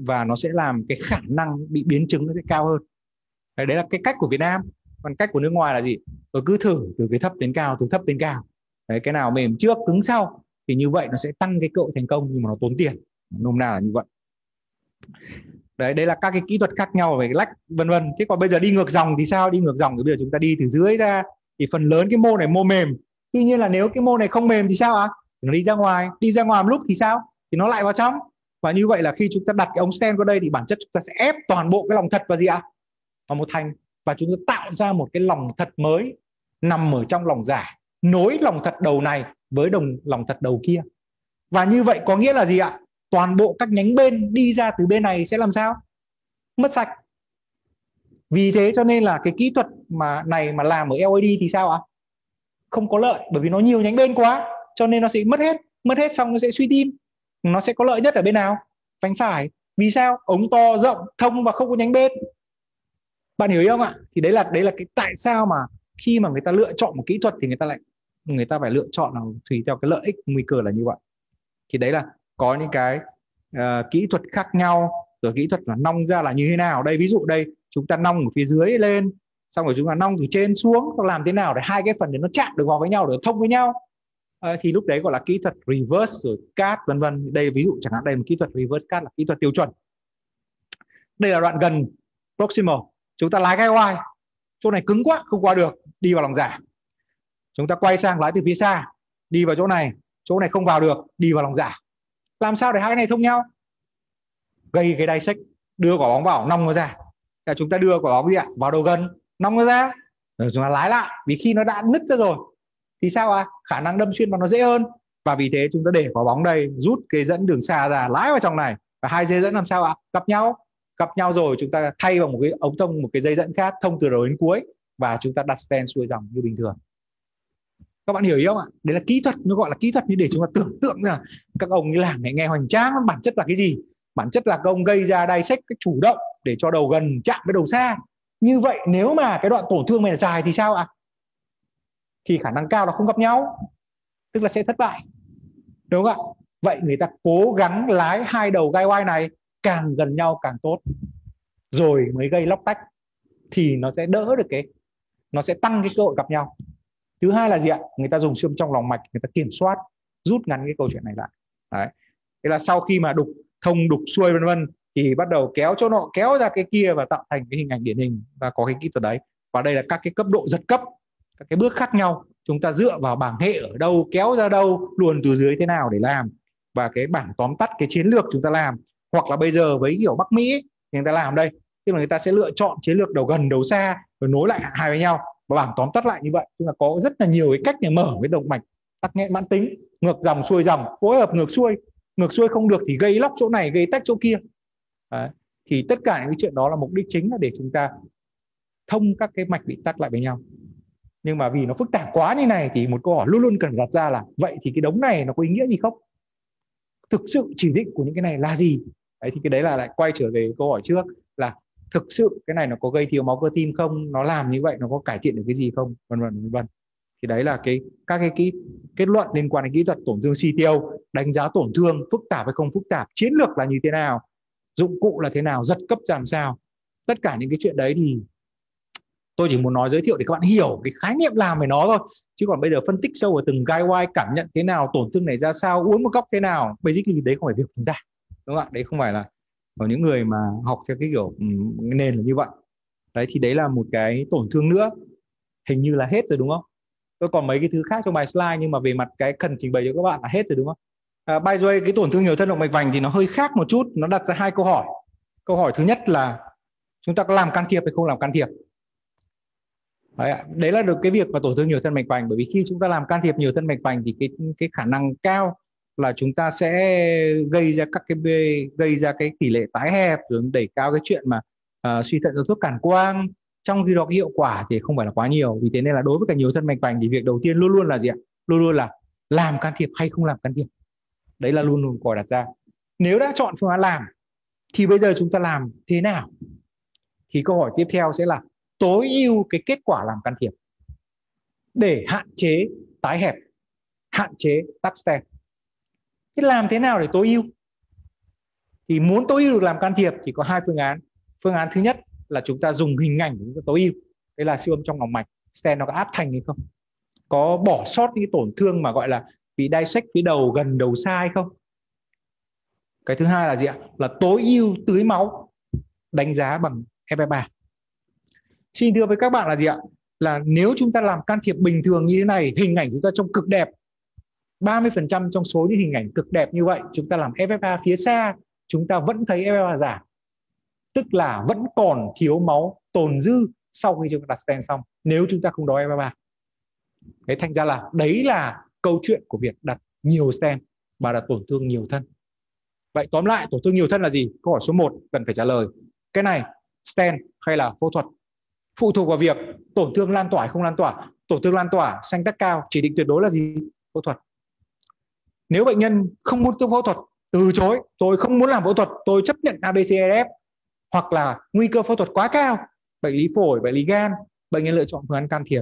và nó sẽ làm cái khả năng bị biến chứng nó sẽ cao hơn. Đấy là cái cách của Việt Nam. Còn cách của nước ngoài là gì? Tôi cứ thử từ cái thấp đến cao, từ thấp đến cao. Đấy, cái nào mềm trước cứng sau, thì như vậy nó sẽ tăng cái cơ hội thành công, nhưng mà nó tốn tiền. Nôm na là như vậy. Đấy, đây là các cái kỹ thuật khác nhau về lách vân vân. Thế còn bây giờ đi ngược dòng thì sao? Đi ngược dòng thì bây giờ chúng ta đi từ dưới ra thì phần lớn cái mô này mô mềm. Tuy nhiên là nếu cái mô này không mềm thì sao ạ? Nó đi ra ngoài một lúc thì sao? Thì nó lại vào trong. Và như vậy là khi chúng ta đặt cái ống stent qua đây thì bản chất chúng ta sẽ ép toàn bộ cái lòng thật vào gì ạ? Vào một thành, và chúng ta tạo ra một cái lòng thật mới nằm ở trong lòng giả, nối lòng thật đầu này với lòng thật đầu kia. Và như vậy có nghĩa là gì ạ? Toàn bộ các nhánh bên đi ra từ bên này sẽ làm sao? Mất sạch. Vì thế cho nên là cái kỹ thuật mà làm ở LAD thì sao ạ? Không có lợi, bởi vì nó nhiều nhánh bên quá, cho nên nó sẽ mất hết xong nó sẽ suy tim. Nó sẽ có lợi nhất ở bên nào? Vành phải. Vì sao? Ống to, rộng, thông và không có nhánh bên. Bạn hiểu không ạ? Thì đấy là cái tại sao mà khi mà người ta lựa chọn một kỹ thuật thì người ta phải lựa chọn là tùy theo cái lợi ích nguy cơ là như vậy. Thì đấy là có những cái kỹ thuật khác nhau, rồi kỹ thuật là nong ra là như thế nào. Đây ví dụ đây chúng ta nong ở phía dưới lên, xong rồi chúng ta nong từ trên xuống, làm thế nào để hai cái phần để nó chạm được vào với nhau, để thông với nhau. Thì lúc đấy gọi là kỹ thuật reverse rồi cắt vân vân. Đây ví dụ chẳng hạn đây một kỹ thuật reverse cắt là kỹ thuật tiêu chuẩn. Đây là đoạn gần proximal, chúng ta lái gai oai, chỗ này cứng quá không qua được, đi vào lòng giả. Chúng ta quay sang lái từ phía xa, đi vào chỗ này không vào được, đi vào lòng giả. Làm sao để hai cái này thông nhau? Gây cái đai sách, đưa quả bóng vào, nong nó ra. Là chúng ta đưa quả bóng gì ạ? Vào đầu gần, nong nó ra. Rồi chúng ta lái lại, vì khi nó đã nứt ra rồi thì sao ạ? Khả năng đâm xuyên vào nó dễ hơn. Và vì thế chúng ta để quả bóng đây, rút cái dẫn đường xa ra, lái vào trong này. Và hai dây dẫn làm sao ạ? Gặp nhau rồi chúng ta thay bằng một cái ống thông, một cái dây dẫn khác thông từ đầu đến cuối, và chúng ta đặt stent xuôi dòng như bình thường. Các bạn hiểu ý không ạ? Đấy là kỹ thuật, nó gọi là kỹ thuật như để chúng ta tưởng tượng rằng các ông như làm này nghe hoành tráng, bản chất là cái gì? Bản chất là các ông gây ra dissect cái chủ động để cho đầu gần chạm với đầu xa. Như vậy nếu mà cái đoạn tổn thương này là dài thì sao ạ? Thì khả năng cao là không gặp nhau, tức là sẽ thất bại, đúng không ạ? Vậy người ta cố gắng lái hai đầu gai oai này càng gần nhau càng tốt, rồi mới gây lóc tách thì nó sẽ đỡ được cái, nó sẽ tăng cái cơ hội gặp nhau. Thứ hai là gì ạ? Người ta dùng siêu âm trong lòng mạch, người ta kiểm soát, rút ngắn cái câu chuyện này lại. Đấy. Thế là sau khi mà đục thông, đục xuôi vân vân thì bắt đầu kéo chỗ nọ, kéo ra cái kia và tạo thành cái hình ảnh điển hình, và có cái kỹ thuật đấy. Và đây là các cái cấp độ giật cấp, các cái bước khác nhau. Chúng ta dựa vào bảng hệ ở đâu, kéo ra đâu, luồn từ dưới thế nào để làm, và cái bảng tóm tắt cái chiến lược chúng ta làm. Hoặc là bây giờ với kiểu Bắc Mỹ ấy, người ta làm đây, tức là người ta sẽ lựa chọn chiến lược đầu gần, đầu xa rồi nối lại hai với nhau. Và bảng tóm tắt lại như vậy, chúng ta có rất là nhiều cái cách để mở cái động mạch tắc nghẽn mãn tính, ngược dòng xuôi dòng, phối hợp ngược xuôi không được thì gây lóc chỗ này, gây tách chỗ kia. Đấy. Thì tất cả những cái chuyện đó là mục đích chính là để chúng ta thông các cái mạch bị tắc lại với nhau. Nhưng mà vì nó phức tạp quá như này thì một câu hỏi luôn luôn cần đặt ra là vậy thì cái đống này nó có ý nghĩa gì không? Thực sự chỉ định của những cái này là gì? Đấy, thì cái đấy là lại quay trở về câu hỏi trước là thực sự cái này nó có gây thiếu máu cơ tim không? Nó làm như vậy nó có cải thiện được cái gì không? Vân vân vân vân. Thì đấy là các cái kết luận liên quan đến kỹ thuật tổn thương CTO, đánh giá tổn thương phức tạp hay không phức tạp, chiến lược là như thế nào, dụng cụ là thế nào, giật cấp làm sao. Tất cả những cái chuyện đấy thì tôi chỉ muốn nói giới thiệu để các bạn hiểu cái khái niệm làm về nó thôi. Chứ còn bây giờ phân tích sâu ở từng guidewire, cảm nhận thế nào, tổn thương này ra sao, uốn một góc thế nào, basically đấy không phải việc chúng ta. Đúng không ạ? Đấy không phải là ở những người mà học theo cái kiểu nền là như vậy. Đấy thì đấy là một cái tổn thương nữa. Hình như là hết rồi đúng không? Tôi còn mấy cái thứ khác trong bài slide nhưng mà về mặt cái cần trình bày cho các bạn là hết rồi đúng không? By the way, cái tổn thương nhiều thân động mạch vành thì nó hơi khác một chút. Nó đặt ra hai câu hỏi. Câu hỏi thứ nhất là chúng ta có làm can thiệp hay không làm can thiệp? Đấy là được cái việc mà tổn thương nhiều thân mạch vành, bởi vì khi chúng ta làm can thiệp nhiều thân mạch vành thì cái khả năng cao là chúng ta sẽ gây ra cái tỷ lệ tái hẹp, rồi đẩy cao cái chuyện mà suy thận do thuốc cản quang, trong khi đó cái hiệu quả thì không phải là quá nhiều. Vì thế nên là đối với cả nhiều thân mạch vành thì việc đầu tiên luôn luôn là gì ạ? Luôn luôn là làm can thiệp hay không làm can thiệp. Đấy là luôn luôn còi đặt ra. Nếu đã chọn phương án làm thì bây giờ chúng ta làm thế nào? Thì câu hỏi tiếp theo sẽ là tối ưu cái kết quả làm can thiệp để hạn chế tái hẹp, hạn chế tắc stent. Thế làm thế nào để tối ưu? Thì muốn tối ưu được làm can thiệp thì có hai phương án. Phương án thứ nhất là chúng ta dùng hình ảnh để chúng ta tối ưu. Đây là siêu âm trong lòng mạch, stent nó có áp thành hay không? Có bỏ sót những tổn thương mà gọi là bị dissect phía đầu, gần đầu xa hay không? Cái thứ hai là gì ạ? Là tối ưu tưới máu, đánh giá bằng FFA. Xin thưa với các bạn là gì ạ? Là nếu chúng ta làm can thiệp bình thường như thế này, hình ảnh chúng ta trông cực đẹp, 30% trong số những hình ảnh cực đẹp như vậy, chúng ta làm FFA phía xa, chúng ta vẫn thấy FFA giảm. Tức là vẫn còn thiếu máu tồn dư sau khi chúng ta đặt stent xong, nếu chúng ta không đo FFA. Thế thành ra là đấy là câu chuyện của việc đặt nhiều stent và đặt tổn thương nhiều thân. Vậy tóm lại, tổn thương nhiều thân là gì? Câu hỏi số 1 cần phải trả lời. Cái này, stent hay là phẫu thuật? Phụ thuộc vào việc tổn thương lan tỏa hay không lan tỏa. Tổn thương lan tỏa, xanh tắc cao, chỉ định tuyệt đối là gì? Phẫu thuật. Nếu bệnh nhân không muốn phẫu thuật, từ chối, tôi không muốn làm phẫu thuật, tôi chấp nhận ABCDF, hoặc là nguy cơ phẫu thuật quá cao, bệnh lý phổi, bệnh lý gan, bệnh nhân lựa chọn phương án can thiệp,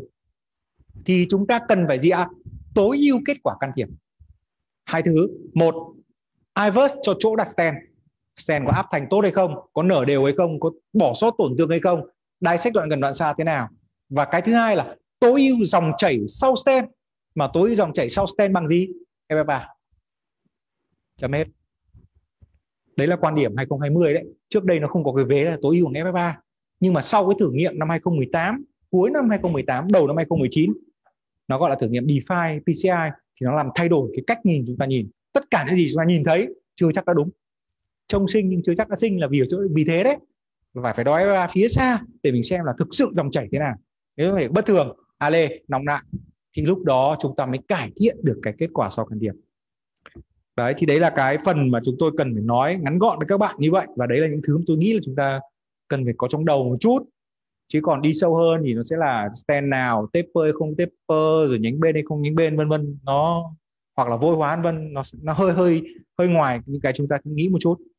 thì chúng ta cần phải gì ạ? Tối ưu kết quả can thiệp. Hai thứ, một, IVUS cho chỗ đặt stent. Stent có áp thành tốt hay không? Có nở đều hay không? Có bỏ sót tổn thương hay không? Dissect đoạn gần đoạn xa thế nào? Và cái thứ hai là tối ưu dòng chảy sau stent. Mà tối ưu dòng chảy sau stent bằng gì? FFA. Chấm hết. Đấy là quan điểm 2020 đấy. Trước đây nó không có cái vế là tối ưu bằng FFA. Nhưng mà sau cái thử nghiệm năm 2018, cuối năm 2018, đầu năm 2019, nó gọi là thử nghiệm DeFi, PCI, thì nó làm thay đổi cái cách nhìn chúng ta nhìn. Tất cả những gì chúng ta nhìn thấy chưa chắc đã đúng. Trông sinh nhưng chưa chắc đã sinh là vì thế đấy. Phải đo FFA phía xa để mình xem là thực sự dòng chảy thế nào. Nếu có thể bất thường, lê, nòng nặng, thì lúc đó chúng ta mới cải thiện được cái kết quả sau can thiệp. Đấy thì đấy là cái phần mà chúng tôi cần phải nói ngắn gọn với các bạn như vậy. Và đấy là những thứ tôi nghĩ là chúng ta cần phải có trong đầu một chút. Chứ còn đi sâu hơn thì nó sẽ là stent nào, taper hay không taper, rồi nhánh bên hay không nhánh bên, vân vân. Nó hoặc là vôi hóa vân, nó hơi ngoài những cái chúng ta nghĩ một chút.